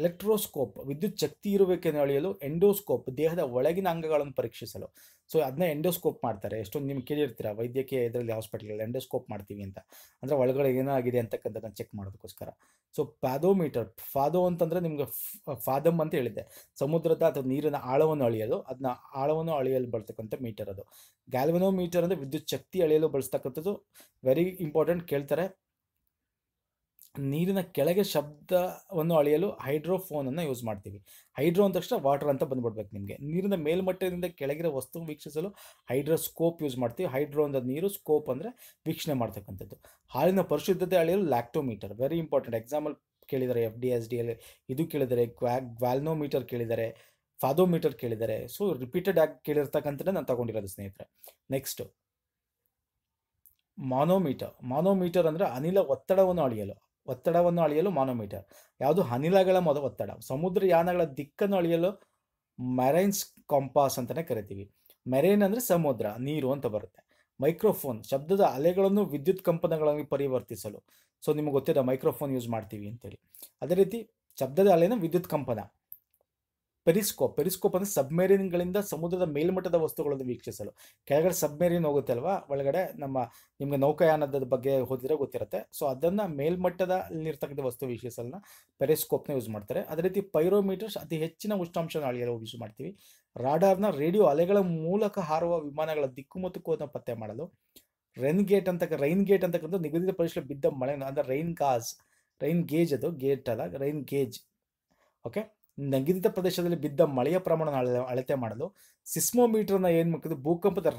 ಎಲೆಕ್ಟ್ರೋಸ್ಕೋಪ್, ವಿದ್ಯುತ್ ಶಕ್ತಿ ಇರುವಿಕೆಯನ್ನು ಅಳೆಯಲು. ಎಂಡೋಸ್ಕೋಪ್, ದೇಹದ ಒಳಗಿನ ಅಂಗಗಳನ್ನು ಪರೀಕ್ಷಿಸಲು. ಸೊ ಅದನ್ನ ಎಂಡೋಸ್ಕೋಪ್ ಮಾಡ್ತಾರೆ, ಎಷ್ಟೊಂದು ನಿಮ್ಗೆ ಕೇಳಿರ್ತೀರ ವೈದ್ಯಕೀಯ ಇದರಲ್ಲಿ ಹಾಸ್ಪಿಟಲಲ್ಲಿ ಎಂಡೋಸ್ಕೋಪ್ ಮಾಡ್ತೀವಿ ಅಂತ, ಅಂದರೆ ಒಳಗಡೆ ಏನಾಗಿದೆ ಅಂತಕ್ಕಂಥದ್ದನ್ನು ಚೆಕ್ ಮಾಡೋದಕ್ಕೋಸ್ಕರ. ಸೊ ಪ್ಯಾದೋಮೀಟರ್, ಫಾದೋ ಅಂತಂದರೆ ನಿಮ್ಗೆ ಫಾದಮ್ ಅಂತ ಹೇಳಿದ್ದೆ, ಸಮುದ್ರದ ಅಥವಾ ನೀರಿನ ಆಳವನ್ನು ಅಳೆಯಲು, ಅದನ್ನ ಆಳವನ್ನು ಅಳೆಯಲು ಬಳಸ್ತಕ್ಕಂಥ ಮೀಟರ್ ಅದು. ಗ್ಯಾಲ್ವನೋಮೀಟರ್ ಅಂದರೆ ವಿದ್ಯುತ್ ಶಕ್ತಿ ಅಳೆಯಲು ಬಳಸ್ತಕ್ಕಂಥದ್ದು, ವೆರಿ ಇಂಪಾರ್ಟೆಂಟ್, ಕೇಳ್ತಾರೆ. ನೀರಿನ ಕೆಳಗೆ ಶಬ್ದವನ್ನು ಅಳೆಯಲು ಹೈಡ್ರೋಫೋನನ್ನು ಯೂಸ್ ಮಾಡ್ತೀವಿ. ಹೈಡ್ರೋ ಅಂದ ತಕ್ಷಣ ವಾಟರ್ ಅಂತ ಬಂದುಬಿಡ್ಬೇಕು ನಿಮಗೆ. ನೀರಿನ ಮೇಲ್ಮಟ್ಟದಿಂದ ಕೆಳಗಿರೋ ವಸ್ತು ವೀಕ್ಷಿಸಲು ಹೈಡ್ರೋಸ್ಕೋಪ್ ಯೂಸ್ ಮಾಡ್ತೀವಿ. ಹೈಡ್ರೋ ಅಂದರೆ ನೀರು, ಸ್ಕೋಪ್ ಅಂದರೆ ವೀಕ್ಷಣೆ ಮಾಡ್ತಕ್ಕಂಥದ್ದು. ಹಾಲಿನ ಪರಿಶುದ್ಧತೆ ಅಳೆಯಲು ಲ್ಯಾಕ್ಟೋಮೀಟರ್, ವೆರಿ ಇಂಪಾರ್ಟೆಂಟ್. ಎಕ್ಸಾಂಪಲ್ ಕೇಳಿದ್ದಾರೆ, F D S D L ಇದು ಕೇಳಿದ್ದಾರೆ, ಕ್ವಾ ಗ್ವಾಲ್ನೋಮೀಟರ್ ಕೇಳಿದ್ದಾರೆ, ಫಾದೋಮೀಟರ್ ಕೇಳಿದ್ದಾರೆ. ಸೊ ರಿಪೀಟೆಡ್ ಆಗಿ ಕೇಳಿರ್ತಕ್ಕಂಥದ್ದು ನಾನು ತಗೊಂಡಿರೋದು ಸ್ನೇಹಿತರೆ. Next manometer. ಮಾನೋಮೀಟರ್ ಅಂದರೆ ಅನಿಲ ಒತ್ತಡವನ್ನು ಅಳೆಯಲು ಒತ್ತಡವನ್ನು ಅಳೆಯಲು ಮಾನೋಮೀಟರ್. ಯಾವುದು? ಅನಿಲಗಳ ಮೊದ ಒತ್ತಡ. ಸಮುದ್ರಯಾನಗಳ ದಿಕ್ಕನ್ನು ಅಳೆಯಲು ಮೆರೈನ್ಸ್ ಕಂಪಾಸ್ ಅಂತಲೇ ಕರಿತೀವಿ. ಮೆರೈನ್ ಅಂದರೆ ಸಮುದ್ರ, ನೀರು ಅಂತ ಬರುತ್ತೆ. ಮೈಕ್ರೋಫೋನ್, ಶಬ್ದದ ಅಲೆಗಳನ್ನು ವಿದ್ಯುತ್ ಕಂಪನಗಳಾಗಿ ಪರಿವರ್ತಿಸಲು. ಸೊ ನಿಮಗೆ ಗೊತ್ತಿದೆ ಮೈಕ್ರೋಫೋನ್ ಯೂಸ್ ಮಾಡ್ತೀವಿ ಅಂತೇಳಿ. ಅದೇ ರೀತಿ ಶಬ್ದದ ಅಲೆನ ವಿದ್ಯುತ್ ಕಂಪನ. ಪೆರಿಸ್ಕೋಪ್, ಪೆರಿಸ್ಕೋಪ್ ಅಂದರೆ ಸಬ್ಮೆರೀನ್ಗಳಿಂದ ಸಮುದ್ರದ ಮೇಲ್ಮಟ್ಟದ ವಸ್ತುಗಳನ್ನು ವೀಕ್ಷಿಸಲು. ಕೆಳಗಡೆ ಸಬ್ಮೆರೀನ್ ಹೋಗುತ್ತೆ ಅಲ್ವಾ, ಒಳಗಡೆ ನಮ್ಮ ನಿಮಗೆ ನೌಕಾಯಾನದ ಬಗ್ಗೆ ಓದಿದ್ರೆ ಗೊತ್ತಿರುತ್ತೆ. ಸೊ ಅದನ್ನು ಮೇಲ್ಮಟ್ಟದಲ್ಲಿರ್ತಕ್ಕಂಥ ವಸ್ತು ವೀಕ್ಷಿಸಲನ್ನ ಪೆರಿಸ್ಕೋಪ್ನ ಯೂಸ್ ಮಾಡ್ತಾರೆ. ಅದೇ ರೀತಿ ಪೈರೋಮೀಟರ್ಸ್, ಅತಿ ಹೆಚ್ಚಿನ ಉಷ್ಣಾಂಶನ ಅಳೆಯಲು ಯೂಸ್ ಮಾಡ್ತೀವಿ. ರಾಡಾರ್ನ ರೇಡಿಯೋ ಅಲೆಗಳ ಮೂಲಕ ಹಾರುವ ವಿಮಾನಗಳ ದಿಕ್ಕು ಮತ್ತು ಕೋನ ಪತ್ತೆ ಮಾಡಲು. ರೈನ್ ಗೇಟ್ ಅಂತ ರೈನ್ ಗೇಟ್ ಅಂತಕ್ಕಂಥ ನಿಗದಿತ ಪ್ರದೇಶದಲ್ಲಿ ಬಿದ್ದ ಮಳೆ ಅಂದರೆ ರೈನ್ ಗಾಜ್, ರೈನ್ ಗೇಜ್, ಅದು ಗೇಟ್ ಅಲ್ಲ, ರೈನ್ ಗೇಜ್. ಓಕೆ, ನಗಿದಿತ ಪ್ರದೇಶದಲ್ಲಿ ಬಿದ್ದ ಮಳೆಯ ಪ್ರಮಾಣ ಅಳತೆ ಮಾಡಲು. ಸಿಸ್ಮೋಮೀಟರ್ನ ಏನು ಮಾಡ್ತೀವಿ? ಭೂಕಂಪದ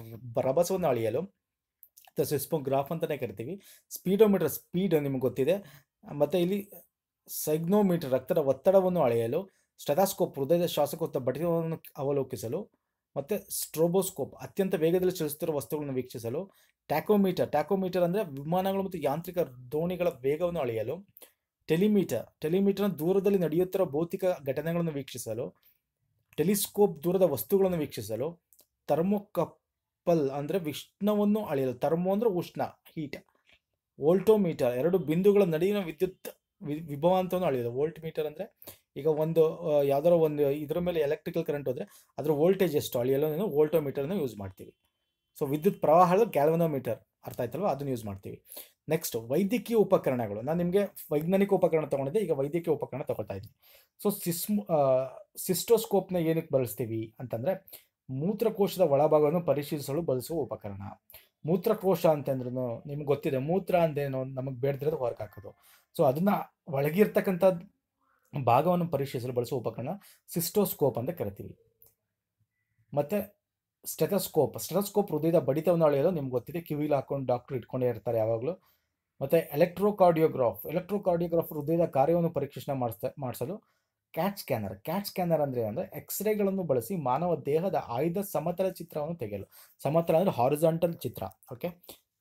ರಭಸವನ್ನು ಅಳೆಯಲು, ಅಥವಾ ಸಿಸ್ಮೋಗ್ರಾಫ್ ಅಂತಲೇ ಕರಿತೀವಿ. ಸ್ಪೀಡೋಮೀಟರ್, ಸ್ಪೀಡ್ ನಿಮ್ಗೆ ಗೊತ್ತಿದೆ. ಮತ್ತು ಇಲ್ಲಿ ಸೈಗ್ನೋಮೀಟರ್, ರಕ್ತದ ಒತ್ತಡವನ್ನು ಅಳೆಯಲು. ಸ್ಟೆಥೋಸ್ಕೋಪ್, ಹೃದಯದ ಶ್ವಾಸಕೋಶ ಬಡಿತವನ್ನು ಅವಲೋಕಿಸಲು. ಮತ್ತು ಸ್ಟ್ರೋಬೋಸ್ಕೋಪ್, ಅತ್ಯಂತ ವೇಗದಲ್ಲಿ ಚಲಿಸುತ್ತಿರುವ ವಸ್ತುಗಳನ್ನು ವೀಕ್ಷಿಸಲು. ಟ್ಯಾಕೋಮೀಟರ್, ಟ್ಯಾಕೋಮೀಟರ್ ಅಂದರೆ ವಿಮಾನಗಳು ಮತ್ತು ಯಾಂತ್ರಿಕ ದೋಣಿಗಳ ವೇಗವನ್ನು ಅಳೆಯಲು. ಟೆಲಿಮೀಟರ್, ಟೆಲಿಮೀಟರ್ನ ದೂರದಲ್ಲಿ ನಡೆಯುತ್ತಿರುವ ಭೌತಿಕ ಘಟನೆಗಳನ್ನು ವೀಕ್ಷಿಸಲು. ಟೆಲಿಸ್ಕೋಪ್, ದೂರದ ವಸ್ತುಗಳನ್ನು ವೀಕ್ಷಿಸಲು. ಥರ್ಮೋಕಪಲ್ ಅಂದರೆ ಉಷ್ಣವನ್ನು ಅಳೆಯಲು, ಥರ್ಮೋ ಅಂದರೆ ಉಷ್ಣ, ಹೀಟ್. ವೋಲ್ಟೋಮೀಟರ್, ಎರಡು ಬಿಂದುಗಳ ನಡುವಿನ ವಿದ್ಯುತ್ ವಿಭವಾಂತವನ್ನು ಅಳೆಯಲು. ವೋಲ್ಟ್ ಮೀಟರ್ ಅಂದರೆ ಈಗ ಒಂದು ಯಾವ್ದಾರೋ ಒಂದು ಇದರ ಮೇಲೆ ಎಲೆಕ್ಟ್ರಿಕಲ್ ಕರೆಂಟ್ ಹೋದರೆ ಅದರ ವೋಲ್ಟೇಜ್ ಎಷ್ಟು ಅಳೆಯಲು ನಾವು ವೋಲ್ಟೋಮೀಟರ್ನ ಯೂಸ್ ಮಾಡ್ತೀವಿ. ಸೊ ವಿದ್ಯುತ್ ಪ್ರವಾಹದ ಗ್ಯಾಲ್ವನೋಮೀಟರ್, ಅರ್ಥ ಆಯ್ತಲ್ವ, ಅದನ್ನು ಯೂಸ್ ಮಾಡ್ತೀವಿ. ನೆಕ್ಸ್ಟ್ ವೈದ್ಯಕೀಯ ಉಪಕರಣಗಳು. ನಾನು ನಿಮಗೆ ವೈಜ್ಞಾನಿಕ ಉಪಕರಣ ತೊಗೊಂಡಿದ್ದೆ, ಈಗ ವೈದ್ಯಕೀಯ ಉಪಕರಣ ತೊಗೊಳ್ತಾ ಇದ್ದೀನಿ. ಸೊ ಸಿಸ್ಮೋ ಸಿಸ್ಟೋಸ್ಕೋಪ್ನ ಏನಕ್ಕೆ ಬಳಸ್ತೀವಿ ಅಂತಂದರೆ ಮೂತ್ರಕೋಶದ ಒಳಭಾಗವನ್ನು ಪರಿಶೀಲಿಸಲು ಬಳಸುವ ಉಪಕರಣ. ಮೂತ್ರಕೋಶ ಅಂತಂದ್ರೂ ನಿಮ್ಗೆ ಗೊತ್ತಿದೆ, ಮೂತ್ರ ಅಂದೇನು, ನಮಗೆ ಬೇಡದಿರೋದು ಹೊರಗೆ ಹಾಕೋದು. ಸೊ ಅದನ್ನು ಒಳಗಿರ್ತಕ್ಕಂಥ ಭಾಗವನ್ನು ಪರೀಕ್ಷಿಸಲು ಬಳಸುವ ಉಪಕರಣ ಸಿಸ್ಟೋಸ್ಕೋಪ್ ಅಂತ ಕರಿತೀವಿ. ಮತ್ತು ಸ್ಟೆಥೋಸ್ಕೋಪ್, ಸ್ಟೆಥೋಸ್ಕೋಪ್ ಹೃದಯದ ಬಡಿತವನ್ನು ಅಳೆಯಲು. ನಿಮ್ಗೆ ಗೊತ್ತಿದೆ ಕಿವಿಲಿ ಹಾಕೊಂಡು ಡಾಕ್ಟ್ರು ಇಟ್ಕೊಂಡೇ ಇರ್ತಾರೆ ಯಾವಾಗಲೂ. ಮತ್ತು ಎಲೆಕ್ಟ್ರೋಕಾರ್ಡಿಯೋಗ್ರಾಫ್, ಎಲೆಕ್ಟ್ರೋಕಾರ್ಡಿಯೋಗ್ರಾಫ್ ಹೃದಯದ ಕಾರ್ಯವನ್ನು ಪರೀಕ್ಷೆ ಮಾಡಿಸ್ತಾ ಮಾಡಿಸಲು. ಕ್ಯಾಟ್ ಸ್ಕ್ಯಾನರ್, ಕ್ಯಾಟ್ ಸ್ಕ್ಯಾನರ್ ಅಂದರೆ ಅಂದರೆ ಎಕ್ಸ್ರೇಗಳನ್ನು ಬಳಸಿ ಮಾನವ ದೇಹದ ಆಯ್ದ ಸಮತಲ ಚಿತ್ರವನ್ನು ತೆಗೆಯಲು. ಸಮತಲ ಅಂದರೆ ಹಾರಿಜಾಂಟಲ್ ಚಿತ್ರ. ಓಕೆ,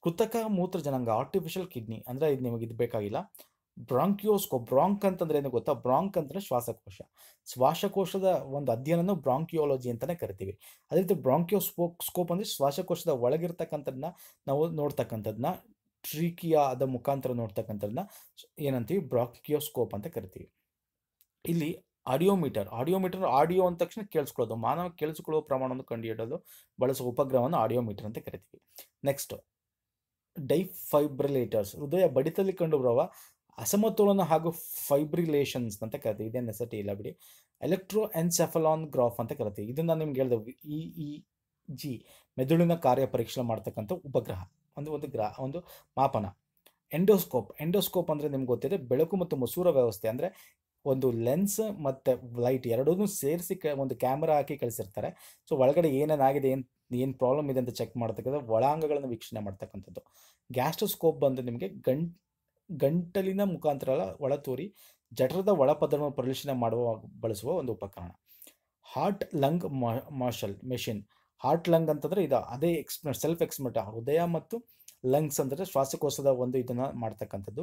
ಕೃತಕ ಮೂತ್ರಜನಕ, ಆರ್ಟಿಫಿಷಿಯಲ್ ಕಿಡ್ನಿ ಅಂದರೆ ಇದು ನಿಮಗೆ ಇದು ಬೇಕಾಗಿಲ್ಲ. ಬ್ರಾಂಕಿಯೋಸ್ಕೋಪ್, ಬ್ರಾಂಕ್ ಅಂತಂದರೆ ಏನು ಗೊತ್ತಾ? ಬ್ರಾಂಕ್ ಅಂದರೆ ಶ್ವಾಸಕೋಶ. ಶ್ವಾಸಕೋಶದ ಒಂದು ಅಧ್ಯಯನವನ್ನು ಬ್ರಾಂಕಿಯೋಲಜಿ ಅಂತಲೇ ಕರಿತೀವಿ. ಅದೇ ರೀತಿ ಬ್ರಾಂಕಿಯೋಸ್ಕೋಪ್ ಸ್ಕೋಪ್ ಅಂದರೆ ಶ್ವಾಸಕೋಶದ ಒಳಗಿರ್ತಕ್ಕಂಥದ್ದನ್ನ ನಾವು ನೋಡ್ತಕ್ಕಂಥದ್ದನ್ನ, ಟ್ರೀಕಿಯಾದ ಮುಖಾಂತರ ನೋಡ್ತಕ್ಕಂಥದ್ದನ್ನ ಏನಂತೀವಿ? ಬ್ರಾಂಕಿಯೋಸ್ಕೋಪ್ ಅಂತ ಕರಿತೀವಿ. ಇಲ್ಲಿ ಆಡಿಯೋಮೀಟರ್, ಆಡಿಯೋಮೀಟರ್ ಆಡಿಯೋ ಅಂದ ತಕ್ಷಣ ಕೇಳಿಸ್ಕೊಳ್ಳೋದು, ಮಾನವ ಕೇಳಿಸಿಕೊಳ್ಳುವ ಪ್ರಮಾಣವನ್ನು ಕಂಡುಹಿಡಿಯಲು ಬಳಸುವ ಉಪಗ್ರಹವನ್ನು ಆಡಿಯೋಮೀಟರ್ ಅಂತ ಕರಿತೀವಿ. ನೆಕ್ಸ್ಟು ಡೈಫೈಬ್ರಿಲೇಟರ್ಸ್, ಹೃದಯ ಬಡಿತದಲ್ಲಿ ಕಂಡುಬರುವ ಅಸಮತೋಲನ ಹಾಗೂ ಫೈಬ್ರಿಲೇಷನ್ಸ್ ಅಂತ ಕರಿತೀವಿ. ಇದೇನು ನೆಸೆಸಿಟಿ ಇಲ್ಲ ಬಿಡಿ. ಎಲೆಕ್ಟ್ರೋ ಎನ್ಸೆಫಲಾನ್ ಗ್ರಾಫ್ ಅಂತ ಕರಿತೀವಿ. ಇದನ್ನು ನಿಮ್ಗೆ ಹೇಳ್ದೆವು ಇ ಇ ಜಿ, ಮೆದುಳಿನ ಕಾರ್ಯ ಪರೀಕ್ಷೆ ಮಾಡ್ತಕ್ಕಂಥ ಉಪಗ್ರಹ, ಒಂದು ಒಂದು ಗ್ರಾ ಒಂದು ಮಾಪನ. ಎಂಡೋಸ್ಕೋಪ್, ಎಂಡೋಸ್ಕೋಪ್ ಅಂದರೆ ನಿಮ್ಗೆ ಗೊತ್ತಿದೆ ಬೆಳಕು ಮತ್ತು ಮಸೂರ ವ್ಯವಸ್ಥೆ. ಅಂದರೆ ಒಂದು ಲೆನ್ಸ್ ಮತ್ತು ಲೈಟ್ ಎರಡೂ ಸೇರಿಸಿ ಕ ಒಂದು ಕ್ಯಾಮ್ರಾ ಹಾಕಿ ಕಳಿಸಿರ್ತಾರೆ. ಸೊ ಒಳಗಡೆ ಏನೇನಾಗಿದೆ, ಏನು ಏನು ಪ್ರಾಬ್ಲಮ್ ಇದೆ ಅಂತ ಚೆಕ್ ಮಾಡ್ತಕ್ಕಂಥ ಒಳಾಂಗಗಳನ್ನು ವೀಕ್ಷಣೆ ಮಾಡ್ತಕ್ಕಂಥದ್ದು. ಗ್ಯಾಸ್ಟ್ರೋಸ್ಕೋಪ್ ಬಂದರೆ ನಿಮಗೆ ಗಂಟ್ ಗಂಟಲಿನ ಮುಖಾಂತರ ಒಳ ತೋರಿ ಜಠರದ ಒಳಪದರವನ್ನು ಪರಿಶೀಲನೆ ಮಾಡುವ ಬಳಸುವ ಒಂದು ಉಪಕರಣ. Heart lung marshal machine, heart lung ಅಂತಂದರೆ ಇದು ಅದೇ ಎಕ್ಸ್ಪರ್ಟ್, ಸೆಲ್ಫ್ ಎಕ್ಸ್ಪರ್ಟ್. ಹೃದಯ ಮತ್ತು ಲಂಗ್ಸ್ ಅಂದರೆ ಶ್ವಾಸಕೋಶದ ಒಂದು ಇದನ್ನು ಮಾಡ್ತಕ್ಕಂಥದ್ದು,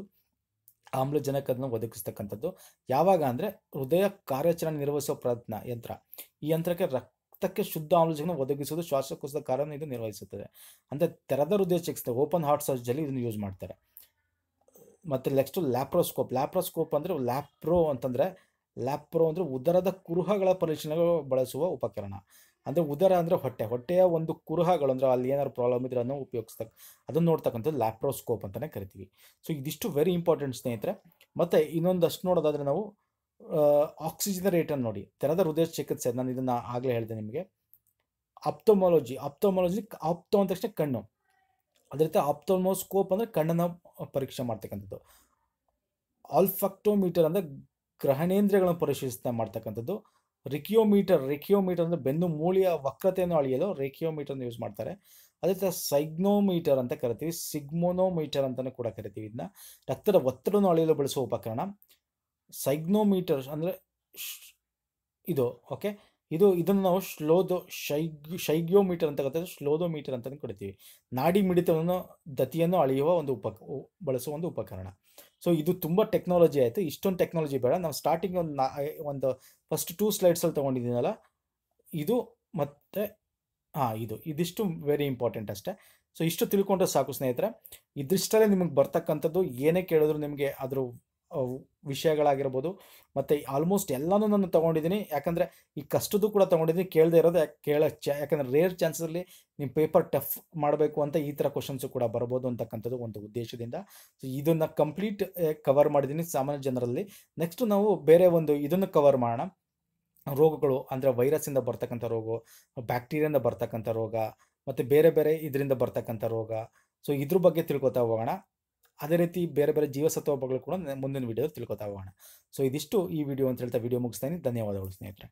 ಆಮ್ಲಜನಕವನ್ನು ಒದಗಿಸ್ತಕ್ಕಂಥದ್ದು. ಯಾವಾಗ ಅಂದರೆ ಹೃದಯ ಕಾರ್ಯಾಚರಣೆ ನಿರ್ವಹಿಸುವ ಪ್ರಯತ್ನ ಯಂತ್ರ. ಈ ಯಂತ್ರಕ್ಕೆ ರಕ್ತ ರಕ್ತಕ್ಕೆ ಶುದ್ಧ ಆಮ್ಲಜನಕ ಒದಗಿಸುವುದು ಶ್ವಾಸಕೋಶದ ಕಾರ್ಯವನ್ನು ಇದು ನಿರ್ವಹಿಸುತ್ತದೆ. ಅಂದರೆ ತೆರೆದ ಹೃದಯ ಚಿಕಿತ್ಸೆ, ಓಪನ್ ಹಾರ್ಟ್ ಸರ್ಜರಿ ಇದನ್ನು ಯೂಸ್ ಮಾಡ್ತಾರೆ. ಮತ್ತು ನೆಕ್ಸ್ಟು ಲ್ಯಾಪ್ರೋಸ್ಕೋಪ್, ಲ್ಯಾಪ್ರೋಸ್ಕೋಪ್ ಅಂದರೆ ಲ್ಯಾಪ್ರೋ ಅಂತಂದರೆ ಲ್ಯಾಪ್ರೋ ಅಂದರೆ ಉದರದ ಕುರುಹಗಳ ಪರಿಶೀಲನೆಗೆ ಬಳಸುವ ಉಪಕರಣ. ಅಂದರೆ ಉದರ ಅಂದರೆ ಹೊಟ್ಟೆ, ಹೊಟ್ಟೆಯ ಒಂದು ಕುರುಹಗಳು ಅಂದರೆ ಅಲ್ಲಿ ಏನಾದ್ರು ಪ್ರಾಬ್ಲಮ್ ಇದ್ರೆ ಅದನ್ನು ಉಪಯೋಗಿಸ್ತಕ್ಕ ಅದನ್ನು ನೋಡ್ತಕ್ಕಂಥದ್ದು ಲ್ಯಾಪ್ರೋಸ್ಕೋಪ್ ಅಂತಲೇ ಕರಿತೀವಿ. ಸೊ ಇದಿಷ್ಟು ವೆರಿ ಇಂಪಾರ್ಟೆಂಟ್ ಸ್ನೇಹಿತರೆ. ಮತ್ತು ಇನ್ನೊಂದಷ್ಟು ನೋಡೋದಾದರೆ ನಾವು ಆಕ್ಸಿಜನ್ ರೇಟನ್ನು ನೋಡಿ, ತೆರೆದ ಹೃದಯ ಚಿಕಿತ್ಸೆ, ನಾನು ಇದನ್ನು ಆಗಲೇ ಹೇಳಿದೆ ನಿಮಗೆ. ಆಪ್ತೊಮಾಲಜಿ, ಆಪ್ತೊಮಾಲಜಿ ಆಪ್ತೋ ಅಂದ ತಕ್ಷಣ ಕಣ್ಣು. ಅದೇ ರೀತಿ ಆಪ್ತೊಮೋಸ್ಕೋಪ್ ಅಂದರೆ ಕಣ್ಣನ್ನು ಪರೀಕ್ಷೆ ಮಾಡ್ತಕ್ಕಂಥದ್ದು. ಆಲ್ಫಕ್ಟೋಮೀಟರ್ ಅಂದ್ರೆ ಗ್ರಹಣೇಂದ್ರಗಳನ್ನು ಪರಿಶೀಲಿಸುತ್ತಾ ಮಾಡ್ತಕ್ಕಂಥದ್ದು. ರಿಕಿಯೋಮೀಟರ್ ರಿಕಿಯೋಮೀಟರ್ ಅಂದ್ರೆ ಬೆನ್ನು ಮೂಳೆಯ ವಕ್ರತೆಯನ್ನು ಅಳೆಯಲು ರಿಕಿಯೋಮೀಟರ್ ಅನ್ನು ಯೂಸ್ ಮಾಡ್ತಾರೆ. ಅದೇ ಥರ ಸೈಗ್ನೋಮೀಟರ್ ಅಂತ ಕರಿತೀವಿ, ಸಿಗ್ಮೋನೋಮೀಟರ್ ಅಂತಲೂ ಕೂಡ ಕರಿತೀವಿ. ಇದನ್ನ ರಕ್ತದ ಒತ್ತಡವನ್ನು ಅಳೆಯಲು ಬಳಸುವ ಉಪಕರಣ ಸೈಗ್ನೋಮೀಟರ್ ಅಂದರೆ ಇದು ಓಕೆ. ಇದು ಇದನ್ನು ನಾವು ಶ್ಲೋದೋ ಶೈಗ್ ಶೈಗ್ಯೋಮೀಟರ್ ಅಂತ ಕರಿತೀವಿ, ಶ್ಲೋದೋಮೀಟರ್ ಅಂತಲೂ ಕರಿತೀವಿ. ನಾಡಿ ಮಿಡಿತವನ್ನು ದತಿಯನ್ನು ಅಳೆಯುವ ಒಂದು ಉಪ ಬಳಸುವ ಒಂದು ಉಪಕರಣ. ಸೊ ಇದು ತುಂಬ ಟೆಕ್ನಾಲಜಿ ಆಯಿತು. ಇಷ್ಟೊಂದು ಟೆಕ್ನಾಲಜಿ ಬೇಡ. ನಾವು ಸ್ಟಾರ್ಟಿಂಗ್ ಒಂದು ನಾ ಒಂದು ಫಸ್ಟ್ ಟೂ ಸ್ಲೈಡ್ಸಲ್ಲಿ ತೊಗೊಂಡಿದ್ದೀನಲ್ಲ ಇದು ಮತ್ತು ಹಾಂ ಇದು ಇದಿಷ್ಟು ವೆರಿ ಇಂಪಾರ್ಟೆಂಟ್ ಅಷ್ಟೇ. ಸೊ ಇಷ್ಟು ತಿಳ್ಕೊಂಡ್ರೆ ಸಾಕು ಸ್ನೇಹಿತರೆ. ಇದಿಷ್ಟಲ್ಲೇ ನಿಮಗೆ ಬರ್ತಕ್ಕಂಥದ್ದು ಏನೇ ಕೇಳಿದ್ರು ನಿಮಗೆ ಅದ್ರ ವಿಷಯಗಳಾಗಿರ್ಬೋದು ಮತ್ತು ಆಲ್ಮೋಸ್ಟ್ ಎಲ್ಲನೂ ನಾನು ತೊಗೊಂಡಿದ್ದೀನಿ. ಯಾಕಂದರೆ ಈ ಕಷ್ಟದ್ದು ಕೂಡ ತೊಗೊಂಡಿದ್ದೀನಿ, ಕೇಳದೆ ಇರೋದು ಯಾಕೆ ಕೇಳ ಚ ಯಾಕಂದರೆ ರೇರ್ ಚಾನ್ಸಲ್ಲಿ ನಿಮ್ಮ ಪೇಪರ್ ಟಫ್ ಮಾಡಬೇಕು ಅಂತ ಈ ಥರ ಕ್ವಶನ್ಸು ಕೂಡ ಬರ್ಬೋದು ಅಂತಕ್ಕಂಥದ್ದು ಒಂದು ಉದ್ದೇಶದಿಂದ. ಸೊ ಇದನ್ನು ಕಂಪ್ಲೀಟ್ ಕವರ್ ಮಾಡಿದ್ದೀನಿ ಸಾಮಾನ್ಯ ಜನರಲ್ಲಿ. ನೆಕ್ಸ್ಟ್ ನಾವು ಬೇರೆ ಒಂದು ಇದನ್ನು ಕವರ್ ಮಾಡೋಣ, ರೋಗಗಳು ಅಂದರೆ ವೈರಸ್ಸಿಂದ ಬರ್ತಕ್ಕಂಥ ರೋಗ, ಬ್ಯಾಕ್ಟೀರಿಯಿಂದ ಬರ್ತಕ್ಕಂಥ ರೋಗ ಮತ್ತು ಬೇರೆ ಬೇರೆ ಇದರಿಂದ ಬರ್ತಕ್ಕಂಥ ರೋಗ. ಸೊ ಇದ್ರ ಬಗ್ಗೆ ತಿಳ್ಕೊತಾ ಹೋಗೋಣ. ಅದೇ ರೀತಿ ಬೇರೆ ಬೇರೆ ಜೀವಸತ್ವಗಳು ಕೂಡ ಮುಂದಿನ ವಿಡಿಯೋದಲ್ಲಿ ತಿಳ್ಕೊತಾ ಹೋಗೋಣ. ಸೊ ಇದಿಷ್ಟು ಈ ವಿಡಿಯೋ ಅಂತ ಹೇಳ್ತಾ ವಿಡಿಯೋ ಮುಗಿಸ್ತೀನಿ. ಧನ್ಯವಾದಗಳು ಸ್ನೇಹಿತರೆ.